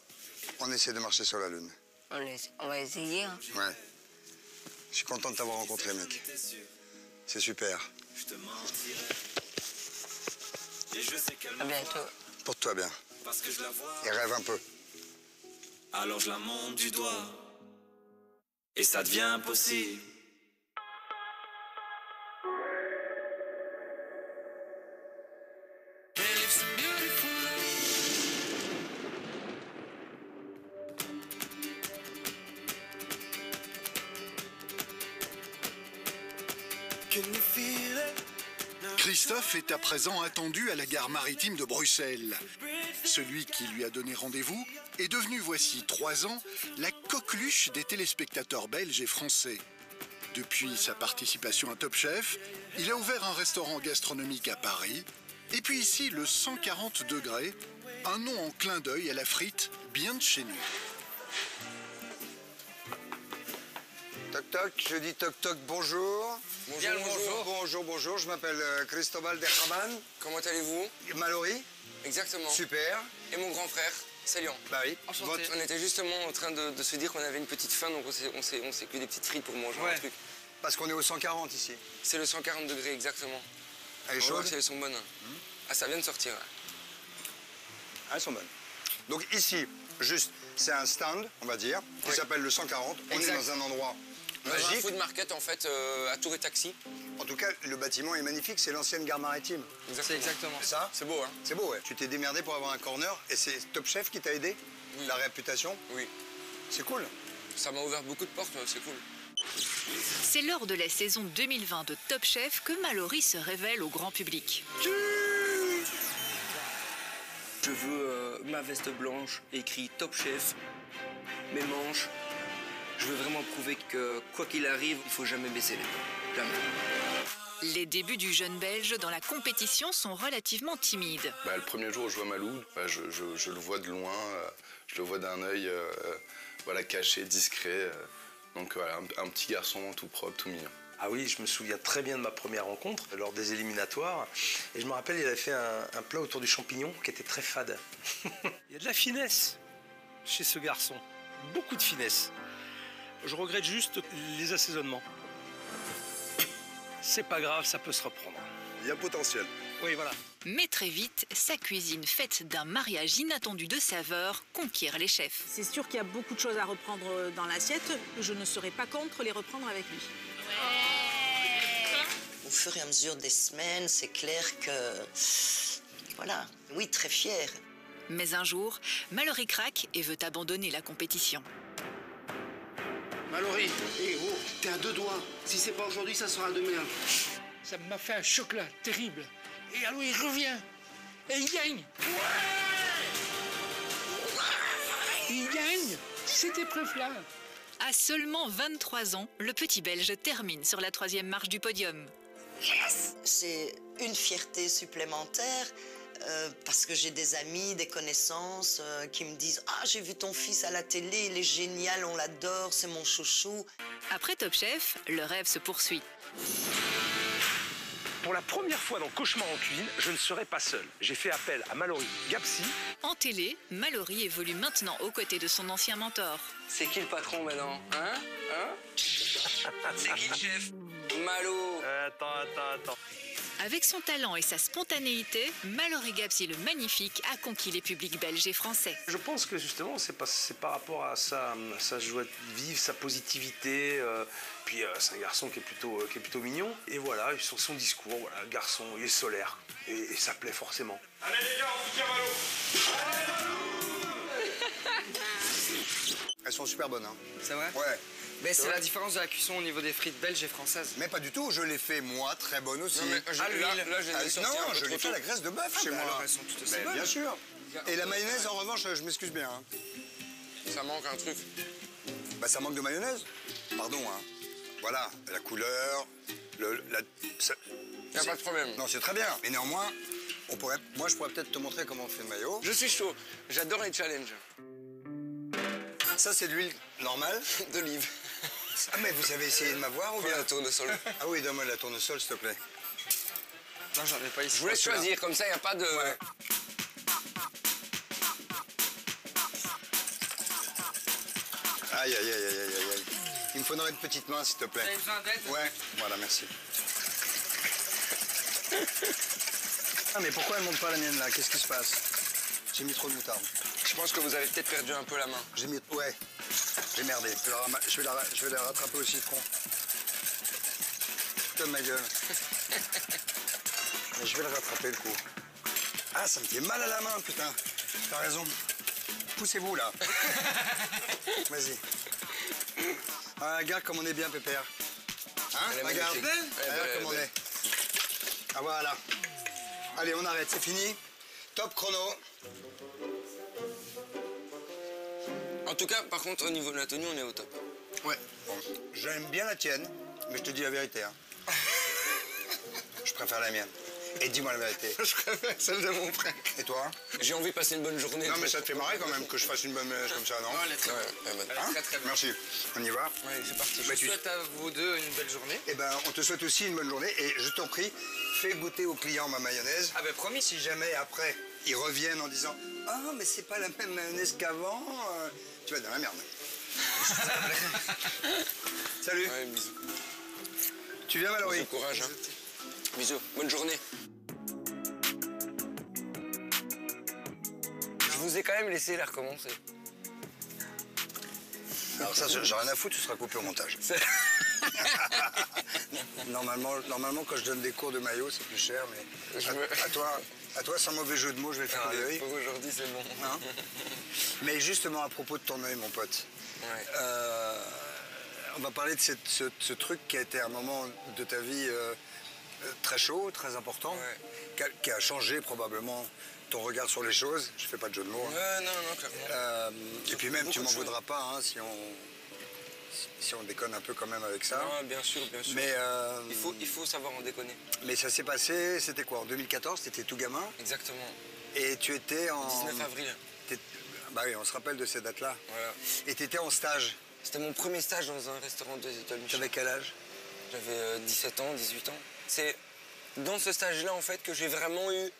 on essaie de marcher sur la Lune. On, les... on va essayer, hein? Ouais. Je suis content de t'avoir rencontré, mec. C'est super. Je te mentirai. Et je sais qu'elle... À bientôt. Porte-toi bien. Parce que je la vois. Et rêve un peu. Alors je la monte du doigt. Et ça devient possible. Christophe est à présent attendu à la gare maritime de Bruxelles. Celui qui lui a donné rendez-vous est devenu, voici trois ans, la coqueluche des téléspectateurs belges et français. Depuis sa participation à Top Chef, il a ouvert un restaurant gastronomique à Paris. Et puis ici, le cent quarante degrés, un nom en clin d'œil à la frite, bien de chez nous. Toc toc, je dis toc toc, bonjour. Bonjour, bien bonjour. bonjour, bonjour, bonjour, je m'appelle euh, Cristobal de Raman. Comment allez-vous? Mallory. Exactement. Super. Et mon grand frère, c'est Lyon. Bah oui. Enchanté. Votre... On était justement en train de, de se dire qu'on avait une petite faim, donc on s'est cuit des petites frites pour manger ouais. un truc. Parce qu'on est au cent quarante ici. C'est le cent quarante degrés, exactement. Elle est chaude? Elles sont bonnes. Mmh. Ah, ça vient de sortir. Ouais. Ah, elles sont bonnes. Donc ici, juste, c'est un stand, on va dire, qui ouais. s'appelle le cent quarante. On exact. est dans un endroit... magique. Un food market en fait euh, à Tour et Taxi. En tout cas, le bâtiment est magnifique, c'est l'ancienne gare maritime. C'est exactement ça. C'est beau, hein? C'est beau, ouais. Tu t'es démerdé pour avoir un corner et c'est Top Chef qui t'a aidé? Oui. La réputation? Oui. C'est cool. Ça m'a ouvert beaucoup de portes, c'est cool. C'est lors de la saison deux mille vingt de Top Chef que Mallory se révèle au grand public. Je veux euh, ma veste blanche, écrit Top Chef, mes manches. Je veux vraiment prouver que, quoi qu'il arrive, il ne faut jamais baisser les bras. Jamais. Les débuts du jeune Belge dans la compétition sont relativement timides. Bah, le premier jour où je vois Malou, bah, je, je, je le vois de loin, euh, je le vois d'un œil euh, voilà, caché, discret. Euh, donc voilà, un, un petit garçon tout propre, tout mignon. Ah oui, je me souviens très bien de ma première rencontre, lors des éliminatoires. Et je me rappelle, il avait fait un, un plat autour du champignon qui était très fade. Il y a de la finesse chez ce garçon, beaucoup de finesse. Je regrette juste les assaisonnements. C'est pas grave, ça peut se reprendre. Il y a potentiel. Oui, voilà. Mais très vite, sa cuisine faite d'un mariage inattendu de saveurs conquiert les chefs. C'est sûr qu'il y a beaucoup de choses à reprendre dans l'assiette. Je ne serais pas contre les reprendre avec lui. Au fur et à mesure des semaines, c'est clair que... Voilà, oui, très fier. Mais un jour, Mallory craque et veut abandonner la compétition. Mallory, hey, oh, t'es à deux doigts. Si c'est pas aujourd'hui, ça sera demain. Ça m'a fait un choc là, terrible. Et alors il revient. Et il gagne. Ouais, il gagne cette épreuve-là. À seulement vingt-trois ans, le petit Belge termine sur la troisième marche du podium. Yes. C'est une fierté supplémentaire. Euh, parce que j'ai des amis, des connaissances euh, qui me disent « Ah, j'ai vu ton fils à la télé, il est génial, on l'adore, c'est mon chouchou. » Après Top Chef, le rêve se poursuit. Pour la première fois dans Cauchemar en cuisine, je ne serai pas seul. J'ai fait appel à Mallory Gabzi. En télé, Mallory évolue maintenant aux côtés de son ancien mentor. C'est qui le patron maintenant? Hein? Hein? C'est qui le chef? Malo. Attends, attends, attends. Avec son talent et sa spontanéité, Mallory Gabzi le Magnifique a conquis les publics belges et français. Je pense que justement, c'est par rapport à sa, sa joie de vivre, sa positivité. Euh, puis euh, c'est un garçon qui est, plutôt, euh, qui est plutôt mignon. Et voilà, sur son discours, voilà, garçon, il est solaire. Et, et ça plaît forcément. Allez les gars, on soutient Mallory. Elles sont super bonnes, hein. C'est vrai? Ouais. Mais c'est la différence de la cuisson au niveau des frites belges et françaises. Mais pas du tout, je les fais moi très bonnes aussi. Non, mais je, ah, là, là, là, je les ah, sorti Non, je les fais la graisse de bœuf ah, chez bah, moi. Alors, elles sont toutes aussi mais bonnes. Bien sûr. Et la mayonnaise, en revanche, je m'excuse bien. Hein. Ça manque un truc. Bah, ça manque de mayonnaise. Pardon, hein. Voilà, la couleur, le, la, ça, Il n'y a pas de problème. Non, c'est très bien. Mais néanmoins, on pourrait... moi, je pourrais peut-être te montrer comment on fait le maillot. Je suis chaud. J'adore les challenges. Ça, c'est de l'huile normale. D'olive. Ah, mais vous avez essayé de m'avoir ou bien... la tournesol. Ah oui, donne-moi la tournesol, s'il te plaît. Non, j'en ai pas ici. Je voulais choisir, comme ça, il n'y a pas de... Ouais. Aïe, aïe, aïe, aïe, aïe, aïe. Il me faudrait une petite main, s'il te plaît. Vous avez besoin d'aide? Ouais, voilà, merci. Ah, mais pourquoi elle monte pas la mienne, là? Qu'est-ce qui se passe? J'ai mis trop de moutarde. Je pense que vous avez peut-être perdu un peu la main. J'ai mis... ouais. J'ai merdé. Je vais, la ram... je, vais la... je vais la rattraper au citron. Putain de ma gueule. Mais je vais le rattraper, le coup. Ah, ça me fait mal à la main, putain. T'as raison. Poussez-vous, là. Vas-y. Ah, regarde comme on est bien, pépère. Hein? Regarde. Regarde euh, comme on est. Ah, voilà. Allez, on arrête. C'est fini. Top chrono. En tout cas, par contre, au niveau de la tenue, on est au top. Ouais. Bon, j'aime bien la tienne, mais je te dis la vérité. Hein. Je préfère la mienne. Et dis-moi la vérité. Je préfère celle de mon frère. Et toi? J'ai envie de passer une bonne journée. Non, mais ça te fait marrer quand même que je fasse une bonne mèche comme ça, non? Non, elle est très bonne. Elle est très, très bonne. Merci. On y va? Oui, c'est parti. Je bah, tu... souhaite à vous deux une belle journée. Eh ben, on te souhaite aussi une bonne journée. Et je t'en prie, fais goûter aux clients ma mayonnaise. Ah ben, promis. Si jamais, après, ils reviennent en disant « Ah, oh, mais c'est pas la même mayonnaise qu'avant. » Tu vas être dans la merde. Salut. Ouais, bisous. Tu viens, Mallory? Bon courage. Hein. Bisous. Bonne journée. Je vous ai quand même laissé la recommencer. Alors ça, j'ai rien à foutre, tu seras coupé au montage. normalement, normalement, quand je donne des cours de maillot, c'est plus cher, mais je à, me... à toi... À toi, sans mauvais jeu de mots, je vais faire ah, l'œil. Aujourd'hui, c'est bon. Hein? Mais justement, à propos de ton œil, mon pote, ouais. euh, on va parler de cette, ce, ce truc qui a été un moment de ta vie euh, très chaud, très important, ouais. qui, a, qui a changé probablement ton regard sur les choses. Je fais pas de jeu de mots. Hein. Euh, non, non, clairement. Euh, et puis même, tu m'en voudras pas hein, si on... si on déconne un peu quand même avec ça. Non, bien sûr, bien sûr. Mais euh... il, faut, il faut savoir en déconner. Mais ça s'est passé, c'était quoi? En deux mille quatorze, t'étais tout gamin. Exactement. Et tu étais en... dix-neuf avril. Bah oui, on se rappelle de ces dates-là. Voilà. Et t'étais en stage. C'était mon premier stage dans un restaurant deux étoiles Michelin. T'avais quel âge? J'avais dix-sept ans, dix-huit ans. C'est dans ce stage-là, en fait, que j'ai vraiment eu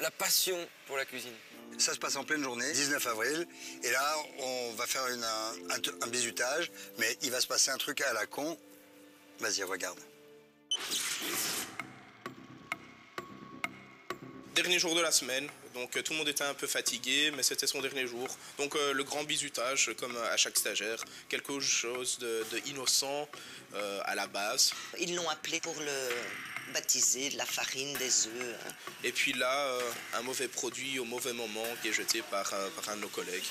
la passion pour la cuisine. Ça se passe en pleine journée, dix-neuf avril, et là, on va faire une, un, un, un bizutage, mais il va se passer un truc à la con. Vas-y, regarde. Dernier jour de la semaine, donc tout le monde était un peu fatigué, mais c'était son dernier jour. Donc euh, le grand bizutage, comme à chaque stagiaire, quelque chose de, de innocent euh, à la base. Ils l'ont appelé pour le... baptisé de la farine, des œufs. Hein. Et puis là, euh, un mauvais produit au mauvais moment qui est jeté par, euh, par un de nos collègues.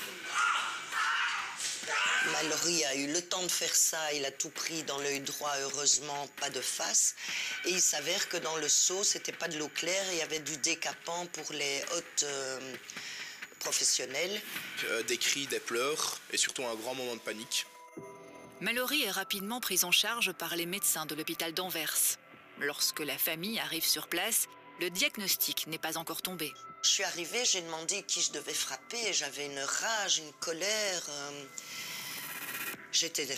Mallory a eu le temps de faire ça, il a tout pris dans l'œil droit, heureusement, pas de face. Et il s'avère que dans le seau, c'était pas de l'eau claire, il y avait du décapant pour les hôtes euh, professionnels. Euh, des cris, des pleurs et surtout un grand moment de panique. Mallory est rapidement prise en charge par les médecins de l'hôpital d'Anvers. Lorsque la famille arrive sur place, le diagnostic n'est pas encore tombé. Je suis arrivée, j'ai demandé qui je devais frapper. J'avais une rage, une colère. Euh... J'étais dé...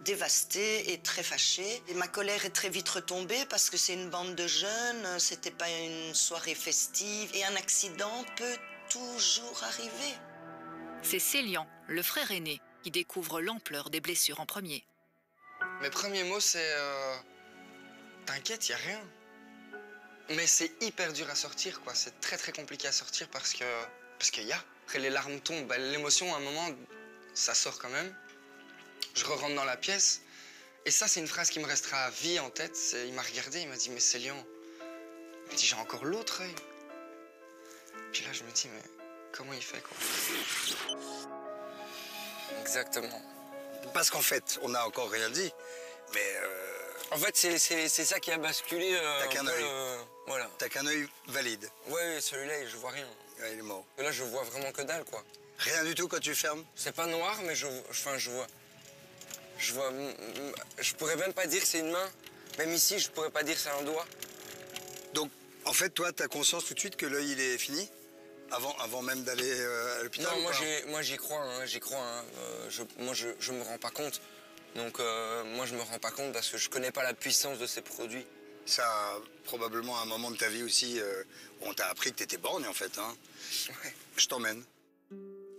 dévastée et très fâchée. Et ma colère est très vite retombée parce que c'est une bande de jeunes. C'était pas une soirée festive. Et un accident peut toujours arriver. C'est Célian, le frère aîné, qui découvre l'ampleur des blessures en premier. Mes premiers mots, c'est... Euh... T'inquiète, y a rien. Mais c'est hyper dur à sortir, quoi. C'est très très compliqué à sortir parce que... Parce qu'il y a. Après, les larmes tombent. L'émotion, à un moment, ça sort quand même. Je re-rentre dans la pièce. Et ça, c'est une phrase qui me restera à vie en tête. Il m'a regardé, il m'a dit, mais c'est Célian. Il m'a dit, j'ai encore l'autre œil. Puis là, je me dis, mais comment il fait, quoi? Exactement. Parce qu'en fait, on n'a encore rien dit, mais... Euh... En fait, c'est ça qui a basculé. Euh, T'as qu'un œil. Euh, voilà. T'as qu'un œil valide. Ouais, celui-là, je vois rien. Ouais, il est mort. Et là, je vois vraiment que dalle, quoi. Rien du tout quand tu fermes? C'est pas noir, mais je, enfin, je vois. Je vois. Je pourrais même pas dire que c'est une main, Même ici, je pourrais pas dire ça en doigt. Donc, en fait, toi, tu as conscience tout de suite que l'œil, il est fini avant, avant même d'aller euh, à l'hôpital? Non, moi, j'y crois, hein, j'y crois. Hein. Euh, je, moi, je, je me rends pas compte. Donc, euh, moi, je me rends pas compte parce que je connais pas la puissance de ces produits. Ça, probablement, à un moment de ta vie aussi, euh, on t'a appris que t'étais borgne, en fait. Hein. Ouais. Je t'emmène.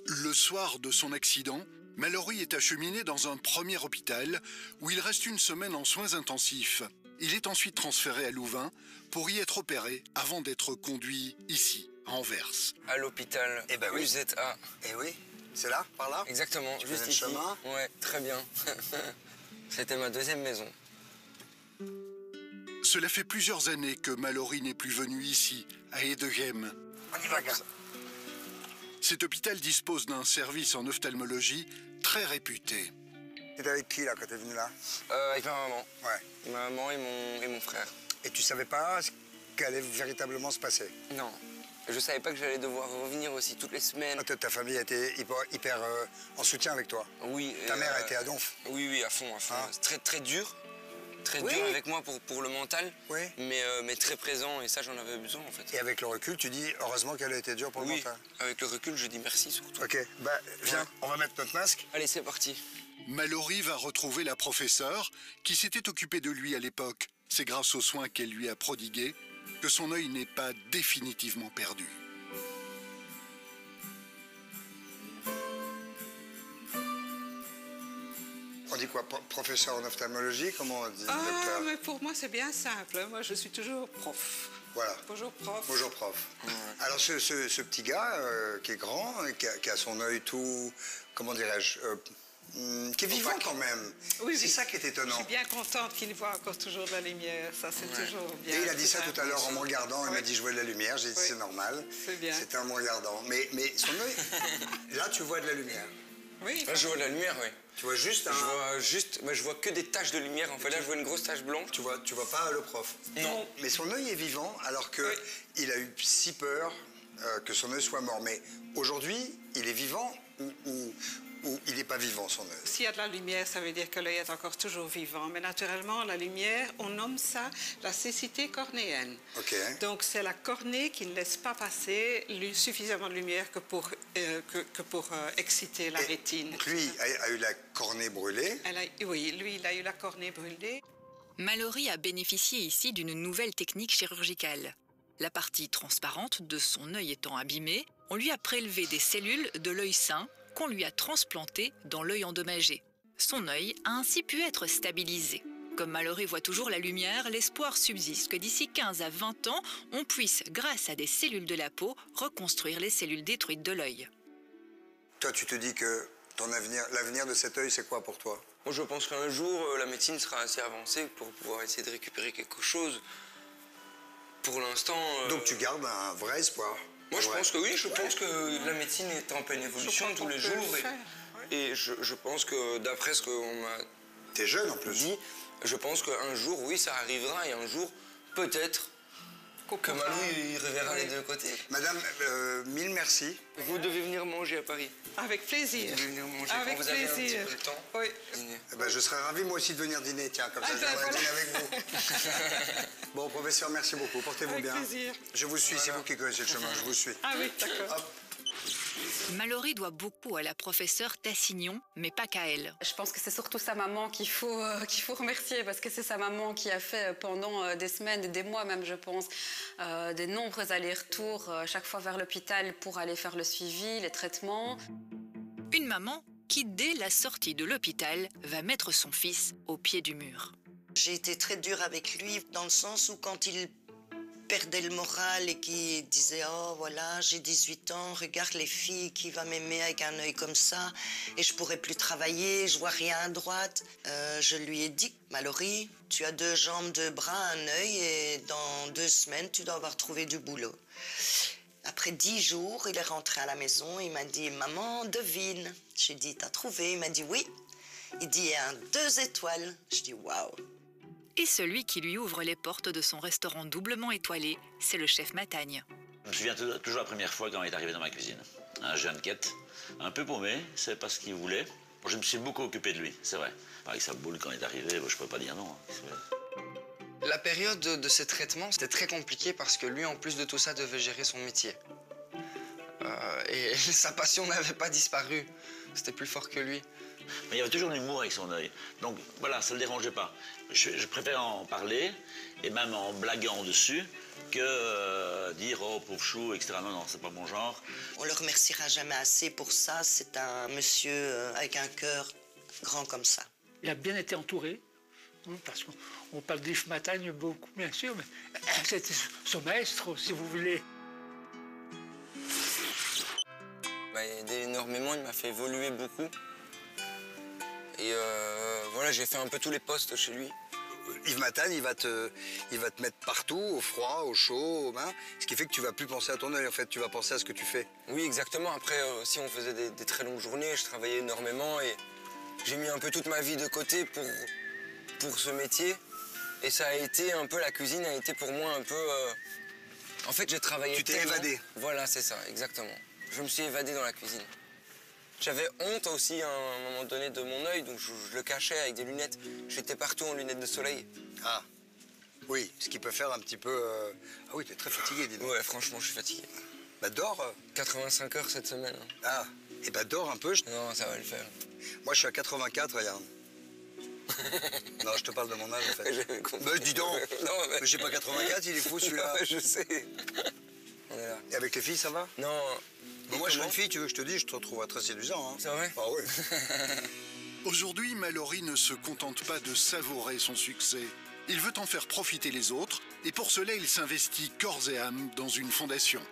Le soir de son accident, Mallory est acheminé dans un premier hôpital où il reste une semaine en soins intensifs. Il est ensuite transféré à Louvain pour y être opéré avant d'être conduit ici, à Anvers. À l'hôpital eh ben oui. U Z A. Eh oui, c'est là, par là? Exactement, tu juste ici. Chemin. Ouais, très bien. C'était ma deuxième maison. Cela fait plusieurs années que Mallory n'est plus venue ici, à Edegem. On y va, gars. Cet hôpital dispose d'un service en ophtalmologie très réputé. T'étais avec qui, là, quand t'es venu là? euh, Avec ma maman. Ouais. Ma maman et mon, et mon frère. Et tu savais pas ce qu'allait véritablement se passer? Non. Je savais pas que j'allais devoir revenir aussi toutes les semaines. Ah, ta famille a été hyper, hyper euh, en soutien avec toi? Oui. Ta mère euh, a été à donf? Oui, oui, à fond, à fond. Hein? Très, très dur. Très oui. dur avec moi pour, pour le mental, oui. mais, euh, mais très présent, et ça, j'en avais besoin, en fait. Et avec le recul, tu dis, heureusement qu'elle a été dure pour oui. le mental. Avec le recul, je dis merci, surtout. OK, bah, viens, ouais. on va mettre notre masque. Allez, c'est parti. Mallory va retrouver la professeure qui s'était occupée de lui à l'époque. C'est grâce aux soins qu'elle lui a prodigués que son œil n'est pas définitivement perdu. On dit quoi, professeur en ophtalmologie? Comment on dit, ah, docteur? Mais pour moi, c'est bien simple. Moi, je suis toujours prof. Voilà. Bonjour, prof. Bonjour, prof. Mmh. Alors, ce, ce, ce petit gars euh, qui est grand, qui a, qui a son œil tout... Comment dirais-je euh, qui est vivant quand même. Oui, c'est oui. ça qui est étonnant. Je suis bien contente qu'il voit encore toujours de la lumière. Ça, c'est ouais. toujours bien. Et il a dit ça tout à l'heure en me regardant. Il oui. m'a dit, je vois de la lumière. J'ai dit, oui. c'est normal. C'est bien. C'était en me regardant. Mais, mais son œil... Là, tu vois de la lumière. Oui, là, je vois de la lumière, oui. Tu vois juste un... Je vois juste... Mais je vois que des taches de lumière, en fait. Là, je vois une grosse tache blanche. Tu vois, tu vois pas le prof? Non. Mais son œil est vivant, alors que oui. il a eu si peur euh, que son œil soit mort. Mais aujourd'hui, il est vivant ou, ou, ou il n'est pas vivant, son œil? S'il y a de la lumière, ça veut dire que l'œil est encore toujours vivant. Mais naturellement, la lumière, on nomme ça la cécité cornéenne. OK. Donc, c'est la cornée qui ne laisse pas passer suffisamment de lumière que pour... Euh, que, que pour euh, exciter la et rétine. Lui a, a eu la cornée brûlée. Elle a, oui, lui, il a eu la cornée brûlée. Mallory a bénéficié ici d'une nouvelle technique chirurgicale. La partie transparente de son œil étant abîmée, on lui a prélevé des cellules de l'œil sain qu'on lui a transplantées dans l'œil endommagé. Son œil a ainsi pu être stabilisé. Comme Mallory voit toujours la lumière, l'espoir subsiste que d'ici quinze à vingt ans, on puisse, grâce à des cellules de la peau, reconstruire les cellules détruites de l'œil. Toi, tu te dis que ton avenir, l'avenir de cet œil, c'est quoi pour toi? Moi, je pense qu'un jour, la médecine sera assez avancée pour pouvoir essayer de récupérer quelque chose. Pour l'instant... Euh... Donc tu gardes un vrai espoir? Moi, je vrai. pense que oui. Je ouais. pense que la médecine est en pleine évolution tous les jours. Le et, ouais. et je, je pense que, d'après ce qu'on m'a... T'es jeune, en plus. Dit, je pense qu'un jour, oui, ça arrivera, et un jour, peut-être, que Mallory reverra les deux côtés. Madame, euh, mille merci. Vous devez venir manger à Paris. Avec plaisir. Vous devez venir manger avec quand plaisir. Vous avez un petit peu de temps. Oui. Dîner. Eh ben, je serais ravi, moi aussi, de venir dîner. Tiens, comme ça, ah, je ben, viendrai voilà. dîner avec vous. Bon, professeur, merci beaucoup. Portez-vous bien. Avec plaisir. Je vous suis, voilà. c'est vous qui connaissez le chemin, je vous suis. Ah oui, d'accord. Mallory doit beaucoup à la professeure Tassignon, mais pas qu'à elle. Je pense que c'est surtout sa maman qu'il faut, euh, qu'il faut remercier, parce que c'est sa maman qui a fait pendant euh, des semaines, des mois même, je pense, euh, des nombreux allers-retours, euh, chaque fois vers l'hôpital pour aller faire le suivi, les traitements. Une maman qui, dès la sortie de l'hôpital, va mettre son fils au pied du mur. J'ai été très dure avec lui, dans le sens où quand il... perdait le moral et qui disait « Oh, voilà, j'ai dix-huit ans, regarde les filles, qui va m'aimer avec un œil comme ça et je pourrais plus travailler, je vois rien à droite. Euh, » Je lui ai dit « Mallory, tu as deux jambes, deux bras, un œil et dans deux semaines, tu dois avoir trouvé du boulot. » Après dix jours, il est rentré à la maison, il m'a dit « Maman, devine. » J'ai dit « T'as trouvé ?» Il m'a dit « Oui. » Il dit « Il y a un deux étoiles. » Je dis « Waouh !» Et celui qui lui ouvre les portes de son restaurant doublement étoilé, c'est le chef Mattagne. Je me souviens toujours la première fois quand il est arrivé dans ma cuisine. Un jeune quête, un peu paumé, c'est pas ce qu'il voulait. Je me suis beaucoup occupé de lui, c'est vrai. Avec sa boule quand il est arrivé, je peux pas dire non. La période de, de ces traitements, c'était très compliqué parce que lui, en plus de tout ça, devait gérer son métier. Euh, et sa passion n'avait pas disparu. C'était plus fort que lui. Mais il y avait toujours de l'humour avec son œil. Donc voilà, ça ne le dérangeait pas. Je, je préfère en parler, et même en blaguant dessus, que euh, dire « oh, pauvre chou », et cetera. Non, non, c'est pas mon genre. On le remerciera jamais assez pour ça. C'est un monsieur avec un cœur grand comme ça. Il a bien été entouré, parce qu'on parle d'Yves Mattagne beaucoup, bien sûr, mais c'était son maître, si vous voulez. Il m'a aidé énormément, il m'a fait évoluer beaucoup. Et euh, voilà, j'ai fait un peu tous les postes chez lui. Yves Mattagne, il va te, il va te mettre partout, au froid, au chaud, aux mains, ce qui fait que tu vas plus penser à ton œil, en fait, tu vas penser à ce que tu fais. Oui, exactement. Après, euh, si on faisait des, des très longues journées, je travaillais énormément et j'ai mis un peu toute ma vie de côté pour, pour ce métier. Et ça a été un peu, la cuisine a été pour moi un peu... Euh... En fait, j'ai travaillé. Tu t'es évadé. Voilà, c'est ça, exactement. Je me suis évadé dans la cuisine. J'avais honte aussi à un moment donné de mon œil, donc je, je le cachais avec des lunettes. J'étais partout en lunettes de soleil. Ah, oui, ce qui peut faire un petit peu... Euh... Ah oui, t'es très fatigué, dis donc. Ouais, franchement, je suis fatigué. Bah, dors. Euh... quatre-vingt-cinq heures cette semaine. Hein. Ah, et bah, dors un peu. Je... Non, ça va le faire. Moi, je suis à quatre-vingt-quatre, regarde. Non, je te parle de mon âge, en fait. Mais dis donc. Non, mais... mais j'ai pas quatre-vingt-quatre, il est fou, celui-là. Je sais. On est là. Et avec les filles, ça va? Non. Mais moi, je suis une fille, tu veux que je te dise, je te retrouve très séduisant. Hein. C'est vrai? Ah oui. Aujourd'hui, Mallory ne se contente pas de savourer son succès. Il veut en faire profiter les autres, et pour cela, il s'investit corps et âme dans une fondation.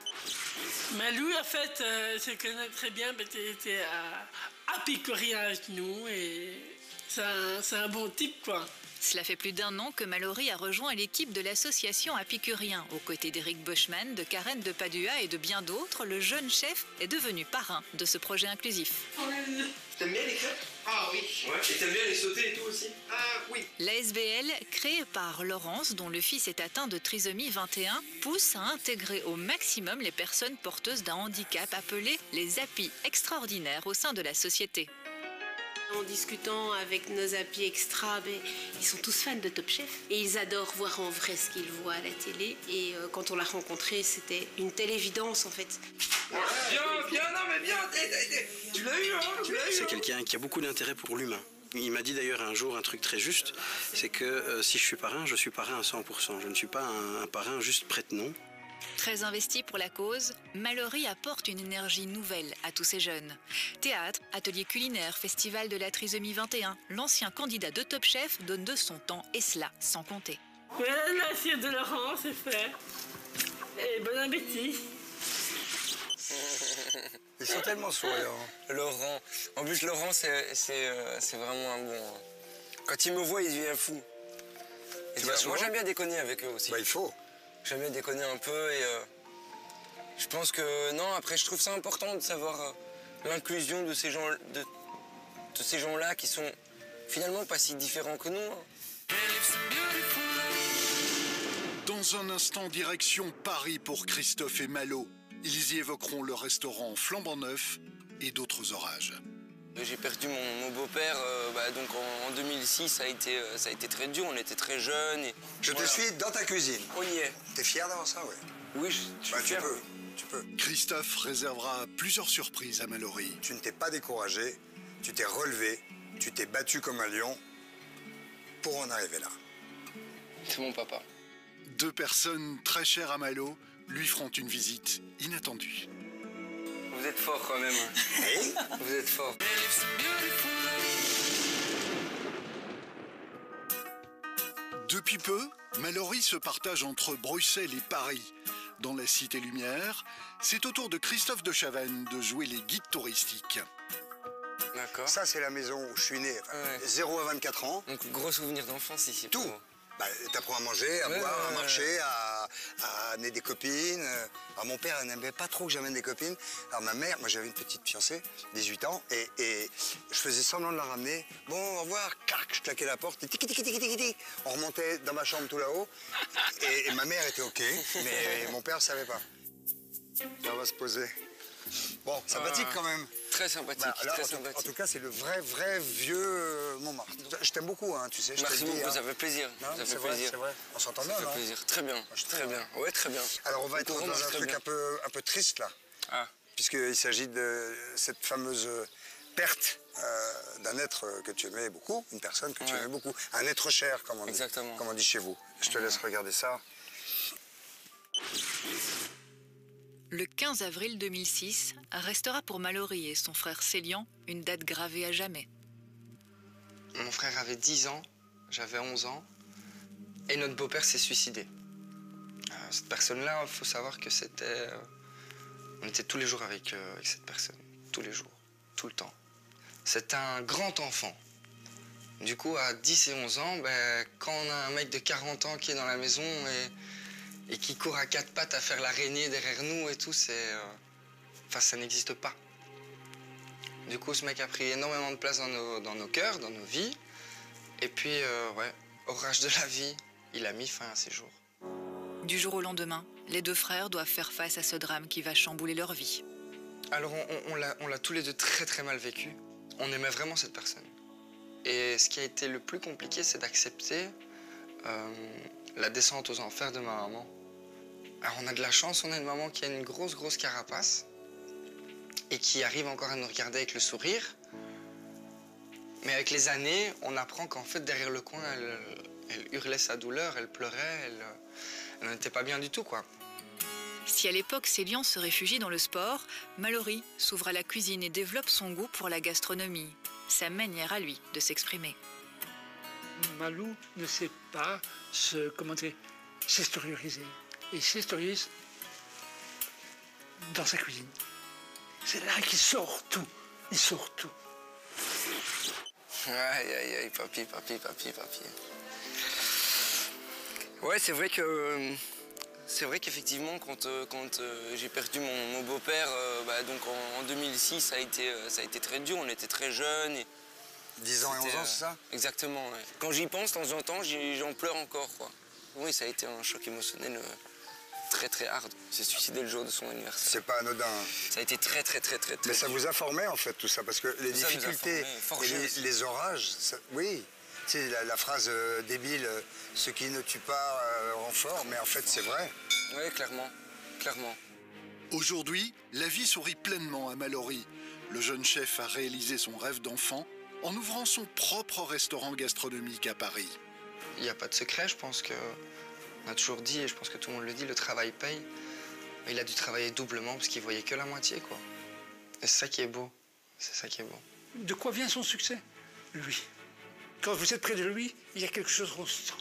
Malou, en fait, euh, se connaît très bien, parce qu'il était à Épicurien avec nous, et c'est un, un bon type, quoi. Cela fait plus d'un an que Mallory a rejoint l'équipe de l'association Épicurien. Aux côtés d'Éric Bushman, de Karen de Padua et de bien d'autres, le jeune chef est devenu parrain de ce projet inclusif. T'aimes bien les crêpes? Ah oui. Ouais. Et t'aimes bien les sauter et tout aussi? Ah oui. L'A S B L, créée par Laurence, dont le fils est atteint de trisomie vingt et un, pousse à intégrer au maximum les personnes porteuses d'un handicap appelé les apis extraordinaires au sein de la société. En discutant avec nos apis extra, ben, ils sont tous fans de Top Chef. Et ils adorent voir en vrai ce qu'ils voient à la télé. Et euh, quand on l'a rencontré, c'était une telle évidence, en fait. Ouais, bien, bien, non mais bien, tu l'as eu, hein, tu l'as eu. C'est quelqu'un qui a beaucoup d'intérêt pour l'humain. Il m'a dit d'ailleurs un jour un truc très juste, c'est que euh, si je suis parrain, je suis parrain à cent pour cent. Je ne suis pas un, un parrain juste prête-nom. Très investi pour la cause, Mallory apporte une énergie nouvelle à tous ces jeunes. Théâtre, atelier culinaire, festival de la trisomie vingt et un, l'ancien candidat de Top Chef donne de son temps, et cela sans compter. Voilà l'assiette de Laurent, c'est fait. Et bon appétit. Ils sont tellement souriants. Laurent, en plus Laurent, c'est vraiment un bon... Quand il me voit, il devient fou. Il devient... Moi j'aime bien déconner avec eux aussi. Bah, il faut. J'aime bien déconner un peu et euh, je pense que non, après je trouve ça important de savoir euh, l'inclusion de ces gens de, de ces gens-là qui sont finalement pas si différents que nous. Hein. Dans un instant, direction Paris pour Christophe et Malo. Ils y évoqueront le restaurant flambant neuf et d'autres orages. J'ai perdu mon, mon beau-père, euh, bah, donc en, en deux mille six, ça a, été, euh, ça a été très dur, on était très jeunes. Et... Je voilà. Te suis dans ta cuisine. On y est. T'es fier d'avoir ça, ouais. Oui, je suis bah, fier. Tu peux, tu peux. Christophe réservera plusieurs surprises à Mallory. Tu ne t'es pas découragé, tu t'es relevé, tu t'es battu comme un lion pour en arriver là. C'est mon papa. Deux personnes très chères à Malo lui feront une visite inattendue. Vous êtes fort quand même. Oui. Vous êtes fort. Depuis peu, Mallory se partage entre Bruxelles et Paris. Dans la Cité Lumière, c'est au tour de Christophe Deschavanne de jouer les guides touristiques. D'accord. Ça, c'est la maison où je suis né. Ouais. zéro à vingt-quatre ans. Donc, gros souvenir d'enfance ici. Tout. Bah, t'apprends à manger, à ouais, boire, ouais, à marcher, à, à amener des copines. Alors, mon père n'aimait pas trop que j'amène des copines. Alors ma mère, moi j'avais une petite fiancée, dix-huit ans, et, et je faisais semblant de la ramener. Bon, au revoir, crac, je claquais la porte, et tiki tiki tiki tiki tiki. On remontait dans ma chambre tout là-haut, et, et ma mère était OK, mais mon père ne savait pas. Ça va se poser. Bon, sympathique euh... quand même. Très sympathique, bah, là, très en, sympathique. En tout cas, c'est le vrai, vrai vieux Montmartre. Je t'aime beaucoup, hein, tu sais. Je Merci beaucoup, hein. Ça fait plaisir. C'est vrai, c'est vrai. On s'entend bien, là. Plaisir. Très bien, moi, très bien. Ouais, très bien. Alors, on va être dans un truc un peu, un peu triste, là. Ah. Puisqu'il s'agit de cette fameuse perte euh, d'un être que tu aimais beaucoup, une personne que ouais. tu aimais beaucoup, un être cher, comme on dit, comme on dit chez vous. Je te ouais. laisse regarder ça. Le quinze avril deux mille six restera pour Mallory et son frère Célian une date gravée à jamais. Mon frère avait dix ans, j'avais onze ans, et notre beau-père s'est suicidé. Euh, cette personne-là, il faut savoir que c'était... Euh, on était tous les jours avec, euh, avec cette personne, tous les jours, tout le temps. C'était un grand enfant. Du coup, à dix et onze ans, ben, quand on a un mec de quarante ans qui est dans la maison et... et qui court à quatre pattes à faire l'araignée derrière nous et tout, c'est... Euh... Enfin, ça n'existe pas. Du coup, ce mec a pris énormément de place dans nos, dans nos cœurs, dans nos vies. Et puis, euh, ouais, orage de la vie, il a mis fin à ses jours. Du jour au lendemain, les deux frères doivent faire face à ce drame qui va chambouler leur vie. Alors, on, on, on l'a tous les deux très très mal vécu. On aimait vraiment cette personne. Et ce qui a été le plus compliqué, c'est d'accepter euh, la descente aux enfers de ma maman. Alors on a de la chance, on a une maman qui a une grosse, grosse carapace et qui arrive encore à nous regarder avec le sourire. Mais avec les années, on apprend qu'en fait, derrière le coin, elle, elle hurlait sa douleur, elle pleurait, elle, elle n'était pas bien du tout, quoi. Si à l'époque, Célian se réfugie dans le sport, Mallory s'ouvre à la cuisine et développe son goût pour la gastronomie, sa manière à lui de s'exprimer. Malou ne sait pas se, comment dire, s'extérioriser. Il s'extériorise dans sa cuisine. C'est là qu'il sort tout. Il sort tout. Aïe, aïe, aïe, papy, papy, papy, papy. Ouais, c'est vrai que... C'est vrai qu'effectivement, quand, euh, quand euh, j'ai perdu mon, mon beau-père, euh, bah, donc en, en deux mille six, ça a, été, euh, ça a été très dur. On était très jeunes. Et... dix ans et onze ans, c'est ça? Exactement, ouais. Quand j'y pense, de temps en temps, j'en pleure encore, quoi. Oui, ça a été un choc émotionnel très, très hard. Il s'est suicidé le jour de son anniversaire. C'est pas anodin. Ça a été très, très, très, très... très Mais ça dur. Vous a formé, en fait, tout ça, parce que les ça difficultés formé, et les, les orages, ça, oui. Tu sais, la, la phrase euh, débile, euh, ce qui ne tue pas euh, renfort, mais en fait, c'est vrai. Oui, clairement, clairement. Aujourd'hui, la vie sourit pleinement à Mallory. Le jeune chef a réalisé son rêve d'enfant en ouvrant son propre restaurant gastronomique à Paris. Il n'y a pas de secret, je pense qu'on a toujours dit, et je pense que tout le monde le dit, le travail paye. Il a dû travailler doublement parce qu'il voyait que la moitié, quoi. Et c'est ça qui est beau, c'est ça qui est beau. De quoi vient son succès? Lui. Quand vous êtes près de lui, il y a quelque chose qu'on sent.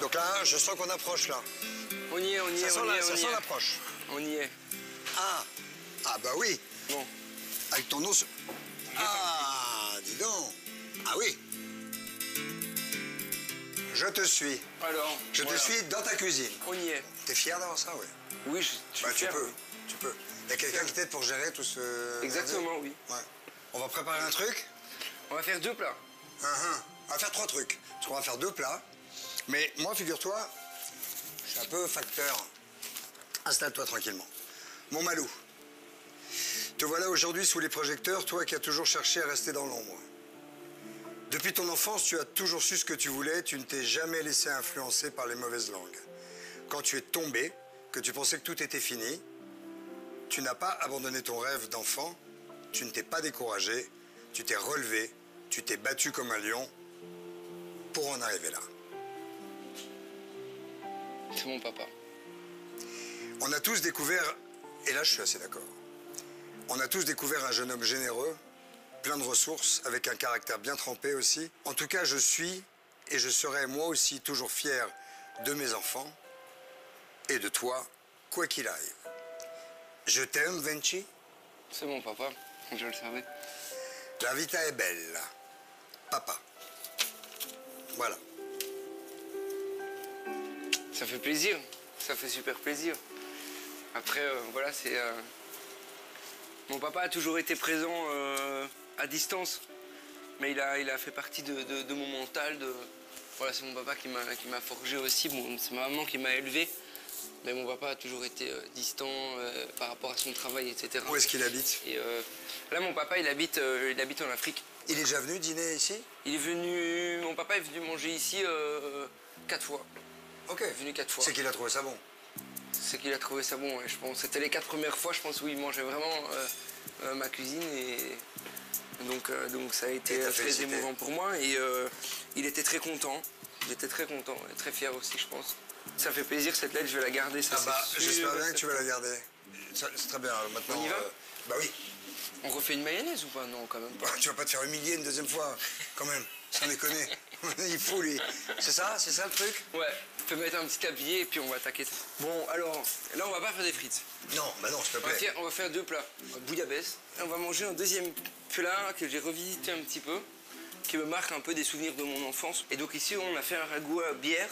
Donc là, je sens qu'on approche, là. On y est, on y est, on y est. Ça sent l'approche. On y est. Ah, ah bah oui. Bon. Avec ton os... Ah, dis donc. Ah oui. Je te suis. Alors. Je voilà. te suis dans ta cuisine. On y est. T'es fier d'avoir ça, oui. Oui, je, je bah, suis fier. Tu peux, tu peux. Il y a quelqu'un qui t'aide pour gérer tout ce... Exactement, oui. Ouais. On va préparer un truc. On va faire deux plats. Uh -huh. On va faire trois trucs. Parce qu'on va faire deux plats. Mais moi, figure-toi, je suis un peu facteur. Installe-toi tranquillement. Mon Malou, te voilà aujourd'hui sous les projecteurs, toi qui as toujours cherché à rester dans l'ombre. Depuis ton enfance, tu as toujours su ce que tu voulais, tu ne t'es jamais laissé influencer par les mauvaises langues. Quand tu es tombé, que tu pensais que tout était fini, tu n'as pas abandonné ton rêve d'enfant, tu ne t'es pas découragé, tu t'es relevé, tu t'es battu comme un lion pour en arriver là. C'est mon papa. On a tous découvert... Et là, je suis assez d'accord. On a tous découvert un jeune homme généreux, plein de ressources, avec un caractère bien trempé aussi. En tout cas, je suis et je serai moi aussi toujours fier de mes enfants et de toi, quoi qu'il arrive. Je t'aime, Vinci. C'est mon papa, je le savais. La vita est belle. Papa. Voilà. Ça fait plaisir, ça fait super plaisir. Après, euh, voilà, c'est... Euh... Mon papa a toujours été présent euh, à distance, mais il a, il a fait partie de, de, de mon mental. De... Voilà, c'est mon papa qui m'a forgé aussi, bon, c'est ma maman qui m'a élevé. Mais mon papa a toujours été euh, distant euh, par rapport à son travail, et cetera. Où est-ce qu'il habite? Et, euh, là, mon papa, il habite, euh, il habite en Afrique. Il est déjà venu dîner ici? Il est venu... Mon papa est venu manger ici euh, quatre fois. Ok. Il est venu quatre fois. C'est qu'il a trouvé ça bon? C'est qu'il a trouvé ça bon, ouais, je pense. C'était les quatre premières fois, je pense, où il mangeait vraiment euh, euh, ma cuisine. Et donc, euh, donc ça a été très félicité. Émouvant pour moi. Et euh, il était très content. Il était très content et très fier aussi, je pense. Ça fait plaisir, cette lettre, je vais la garder. Ça, ah bah, j'espère bien que tu vas la garder. C'est très bien. Maintenant, on y va? euh, Bah oui. On refait une mayonnaise ou pas? Non, quand même. Bah, tu vas pas te faire humilier une deuxième fois, quand même. Sans déconner. Il faut, lui. C'est ça? C'est ça, le truc? Ouais. Tu peux mettre un petit tablier et puis on va attaquer. Bon, alors, là, on va pas faire des frites. Non, bah non, s'il te plaît. On va faire deux plats. Bouillabaisse. Et on va manger un deuxième plat que j'ai revisité un petit peu, qui me marque un peu des souvenirs de mon enfance. Et donc ici, on a fait un ragoût à bière,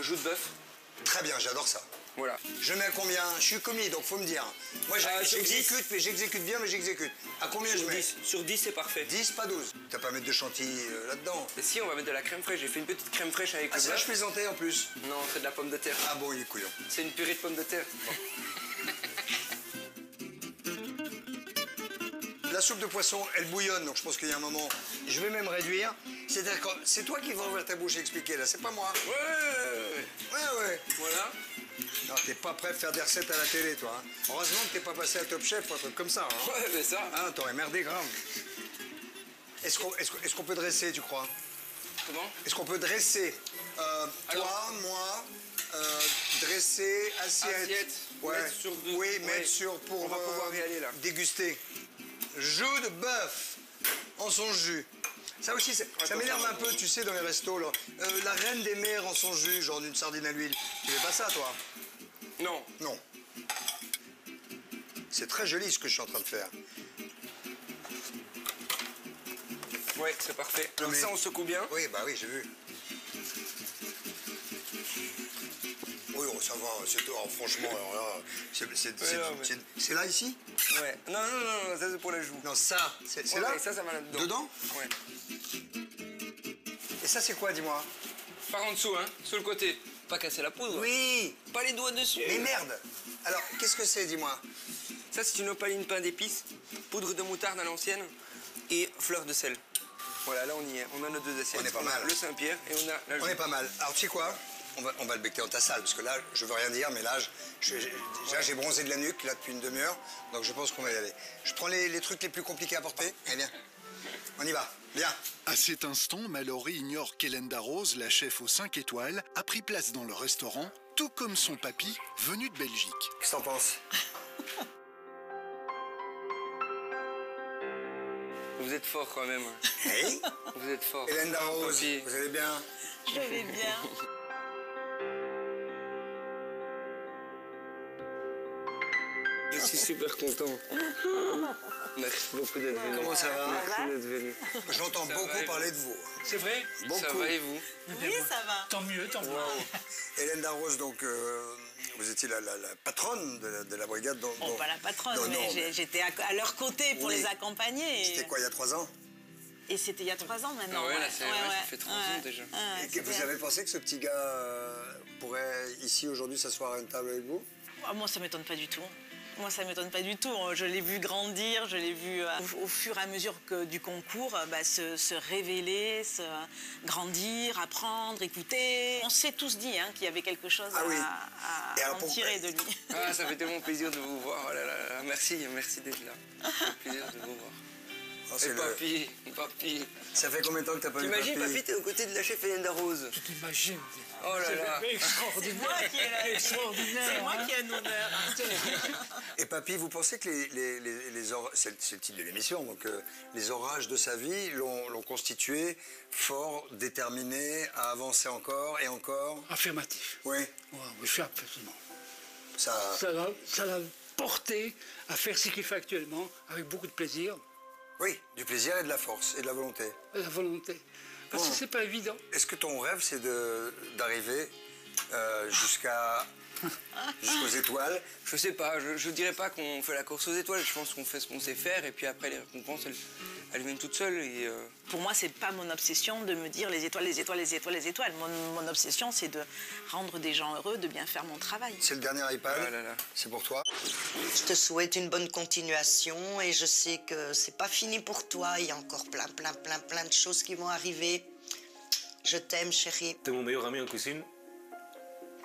jus de bœuf. Très bien, j'adore ça. Voilà. Je mets à combien? Je suis commis, donc faut me dire. Moi, j'exécute, mais j'exécute bien, mais j'exécute. À combien je mets? Sur dix, c'est parfait. dix, pas douze. T'as pas à mettre de chantilly euh, là-dedans? Si, on va mettre de la crème fraîche. J'ai fait une petite crème fraîche avec... Ah, c'est là, je plaisantais en plus. Non, c'est de la pomme de terre. Ah bon, il est couillon. C'est une purée de pommes de terre. Bon. La soupe de poisson, elle bouillonne, donc je pense qu'il y a un moment... Je vais même réduire. C'est-à-dire que c'est toi qui vas ouvrir ta bouche et expliquer, là, c'est pas moi. Ouais, ouais, ouais. Voilà. Non, t'es pas prêt de faire des recettes à la télé, toi. Hein. Heureusement que t'es pas passé à Top Chef ou un truc comme ça. Hein. Ouais, c'est ça. Ah, t'aurais merdé grave. Est-ce qu'on est-ce, est-ce qu'on peut dresser, tu crois? Comment? Est-ce qu'on peut dresser? euh, Alors... Toi, moi, euh, dresser, assiette. Assiette, ouais. Mettre sur de... Oui, mettre ouais. Sur pour... On va euh, pouvoir y aller, là. Déguster. Jus de bœuf en son jus. Ça aussi, ça m'énerve un peu, tu sais, dans les restos, là. Euh, la reine des mers en son jus, genre d'une sardine à l'huile. Tu fais pas ça, toi? Non. Non. C'est très joli, ce que je suis en train de faire. Ouais, c'est parfait. Comme mais... ça, on secoue bien. Oui, bah oui, j'ai vu. Oui, ça va, c'est toi, franchement, alors là, c'est... C'est là, ici? Ouais. Non, non, non, non, ça, c'est pour la joue. Non, ça, c'est ouais, là? Et ça, ça va là-dedans. Dedans? Ouais. Et ça, c'est quoi, dis-moi? Par en dessous, hein, sur le côté. Pas casser la poudre. Oui! Pas les doigts dessus. Mais merde! Alors, qu'est-ce que c'est, dis-moi? Ça, c'est une opaline pain d'épices, poudre de moutarde à l'ancienne et fleur de sel. Voilà, là, on y est. On a nos deux assiettes. On est pas mal. Le Saint-Pierre et on a la joue. On est pas mal. Alors, tu sais quoi? On va, on va le becquer dans ta salle, parce que là, je veux rien dire, mais là, j'ai ouais. bronzé de la nuque, là, depuis une demi-heure, donc je pense qu'on va y aller. Je prends les, les trucs les plus compliqués à porter. Allez, viens. On y va. Viens. À cet instant, Mallory ignore qu'Hélène Darroze, la chef aux cinq étoiles, a pris place dans le restaurant, tout comme son papy, venu de Belgique. Qu'est-ce que t'en penses? Vous êtes fort, quand même. Hey. Vous êtes fort. Hélène Darroze, vous allez bien? Je vais bien. Je suis super content. Merci beaucoup d'être venu. Comment ça va? Merci d'être venu. J'entends beaucoup parler de vous. C'est vrai? Beaucoup. Ça va et vous? Oui, ça va. Tant mieux, tant mieux. Wow. Hélène Darroze, donc, euh, vous étiez la, la, la patronne de la, de la brigade. Dont, oh, dont... pas la patronne, non, mais, mais... j'étais à, à leur côté pour oui. les accompagner. Et... C'était quoi, il y a trois ans? Et c'était il y a trois ans maintenant. Ah ouais, là, c'est ouais, ouais, ouais. Ça fait trois ouais. ans déjà. Ah ouais, et que vous avez pensé que ce petit gars euh, pourrait ici aujourd'hui s'asseoir à une table avec vous? Oh, moi, ça m'étonne pas du tout. Moi, ça ne m'étonne pas du tout. Je l'ai vu grandir, je l'ai vu euh, au fur et à mesure que, du concours bah, se, se révéler, se grandir, apprendre, écouter. On s'est tous dit hein, qu'il y avait quelque chose ah à, oui. à, à en pompe. Tirer de lui. Ah, ça fait tellement plaisir de vous voir. Oh là là là. Merci, merci d'être là. Ça fait plaisir de vous voir. Oh, et papy, le... papy. Ça fait combien de temps que t'as pas vu papy? T'imagines, papy, t'es aux côtés de la chef Hélène Darroze. Je t'imagine. Oh là là. C'est extraordinaire. C'est moi qui ai un honneur. Et papy, vous pensez que les, les, les, les orages... C'est le titre de l'émission, donc euh, les orages de sa vie l'ont constitué fort, déterminé à avancer encore et encore? Affirmatif. Oui. Oui, je suis absolument. Ça... Ça l'a porté à faire ce qu'il fait actuellement, avec beaucoup de plaisir. Oui, du plaisir et de la force, et de la volonté. La volonté, parce bon. Que c'est pas évident. Est-ce que ton rêve, c'est d'arriver euh, jusqu'à jusqu'aux étoiles? Je sais pas, je, je dirais pas qu'on fait la course aux étoiles, je pense qu'on fait ce qu'on sait faire, et puis après, les récompenses, elles, elle-même toute seule. Et, euh... Pour moi, c'est pas mon obsession de me dire les étoiles, les étoiles, les étoiles, les étoiles. Mon, mon obsession, c'est de rendre des gens heureux, de bien faire mon travail. C'est le dernier iPad, ah là là. C'est pour toi. Je te souhaite une bonne continuation et je sais que c'est pas fini pour toi. Il y a encore plein, plein, plein, plein de choses qui vont arriver. Je t'aime, chérie. T'es mon meilleur ami en cuisine,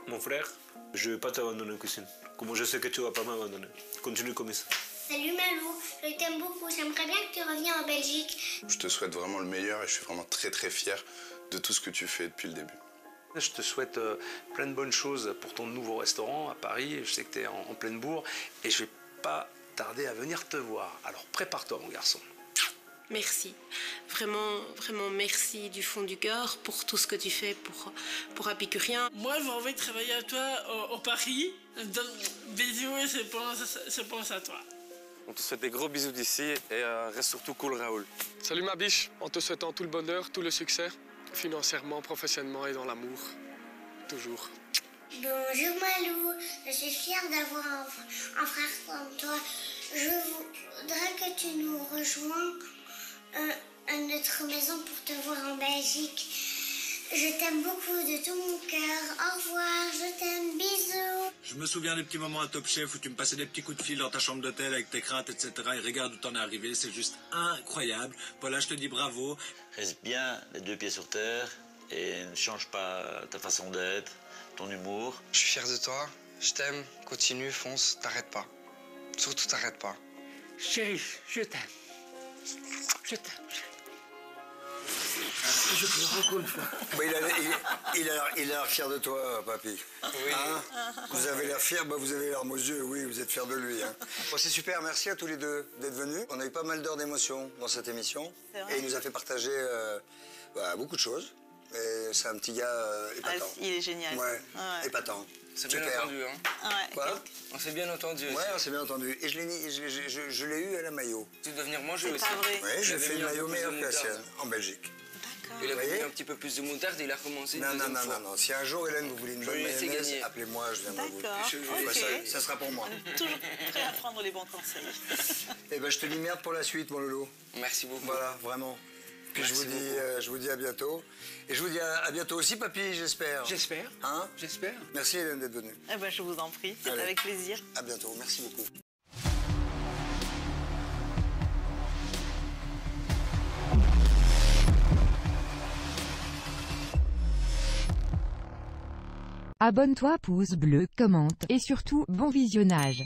mon frère. Je vais pas t'abandonner en cuisine. Comment je sais que tu vas pas m'abandonner. Continue comme ça. Salut Malou, je t'aime beaucoup, j'aimerais bien que tu reviennes en Belgique. Je te souhaite vraiment le meilleur et je suis vraiment très très fier de tout ce que tu fais depuis le début. Je te souhaite plein de bonnes choses pour ton nouveau restaurant à Paris, je sais que tu es en pleine bourre et je vais pas tarder à venir te voir. Alors prépare-toi mon garçon. Merci, vraiment, vraiment merci du fond du cœur pour tout ce que tu fais pour, pour Épicurien. Moi, j'ai envie de travailler à toi au, au Paris. Donne bisous et je pense, je pense à toi. On te souhaite des gros bisous d'ici et euh, reste surtout cool Raoul. Salut ma biche, en te souhaitant tout le bonheur, tout le succès, financièrement, professionnellement et dans l'amour, toujours. Bonjour Malou, je suis fière d'avoir un, un frère comme toi. Je voudrais que tu nous rejoignes euh, à notre maison pour te voir en Belgique. Je t'aime beaucoup de tout mon cœur. Au revoir, je t'aime, bisous. Je me souviens des petits moments à Top Chef où tu me passais des petits coups de fil dans ta chambre d'hôtel avec tes crates, et cetera. Et regarde où t'en es arrivé, c'est juste incroyable. Paula, je te dis bravo. Reste bien les deux pieds sur terre et ne change pas ta façon d'être, ton humour. Je suis fier de toi, je t'aime, continue, fonce, t'arrête pas. Surtout t'arrête pas. Chérie, je t'aime. Je t'aime. Je te recoule. Bah, il a l'air il, il il fier de toi, papy. Oui. Hein? Vous avez l'air fier, bah, vous avez l'air aux yeux, oui, vous êtes fier de lui. Hein. Bon, c'est super, merci à tous les deux d'être venus. On a eu pas mal d'heures d'émotion dans cette émission. Et il nous a fait partager euh, bah, beaucoup de choses. C'est un petit gars euh, épatant. Ah, il est génial. Ouais, ouais. Épatant. C'est bien entendu, hein. Ouais. Quoi? On s'est bien entendu. Ouais, on s'est bien entendu. Et je l'ai je, je, je, je eu à la maillot. Tu dois venir manger aussi. Oui, j'ai fait une maillot meilleure que la sienne, en Belgique. Il avait mis un petit peu plus de moutarde et il a recommencé une non, deuxième non, non, fois. Non, non, si un jour, Hélène, vous voulez une bonne mayonnaise, appelez-moi, je viendrai vous. D'accord, okay. Ça, ça sera pour moi. On est toujours prêt à prendre les bons conseils. Eh bien, je te dis merde pour la suite, mon loulou. Merci beaucoup. Voilà, vraiment. Puis je vous, dis, euh, je vous dis à bientôt. Et je vous dis à, à bientôt aussi, papy, j'espère. J'espère. Hein? J'espère. Merci, Hélène, d'être venue. Eh bien, je vous en prie. Allez. Avec plaisir. À bientôt. Merci beaucoup. Abonne-toi, pouce bleu, commente, et surtout, bon visionnage.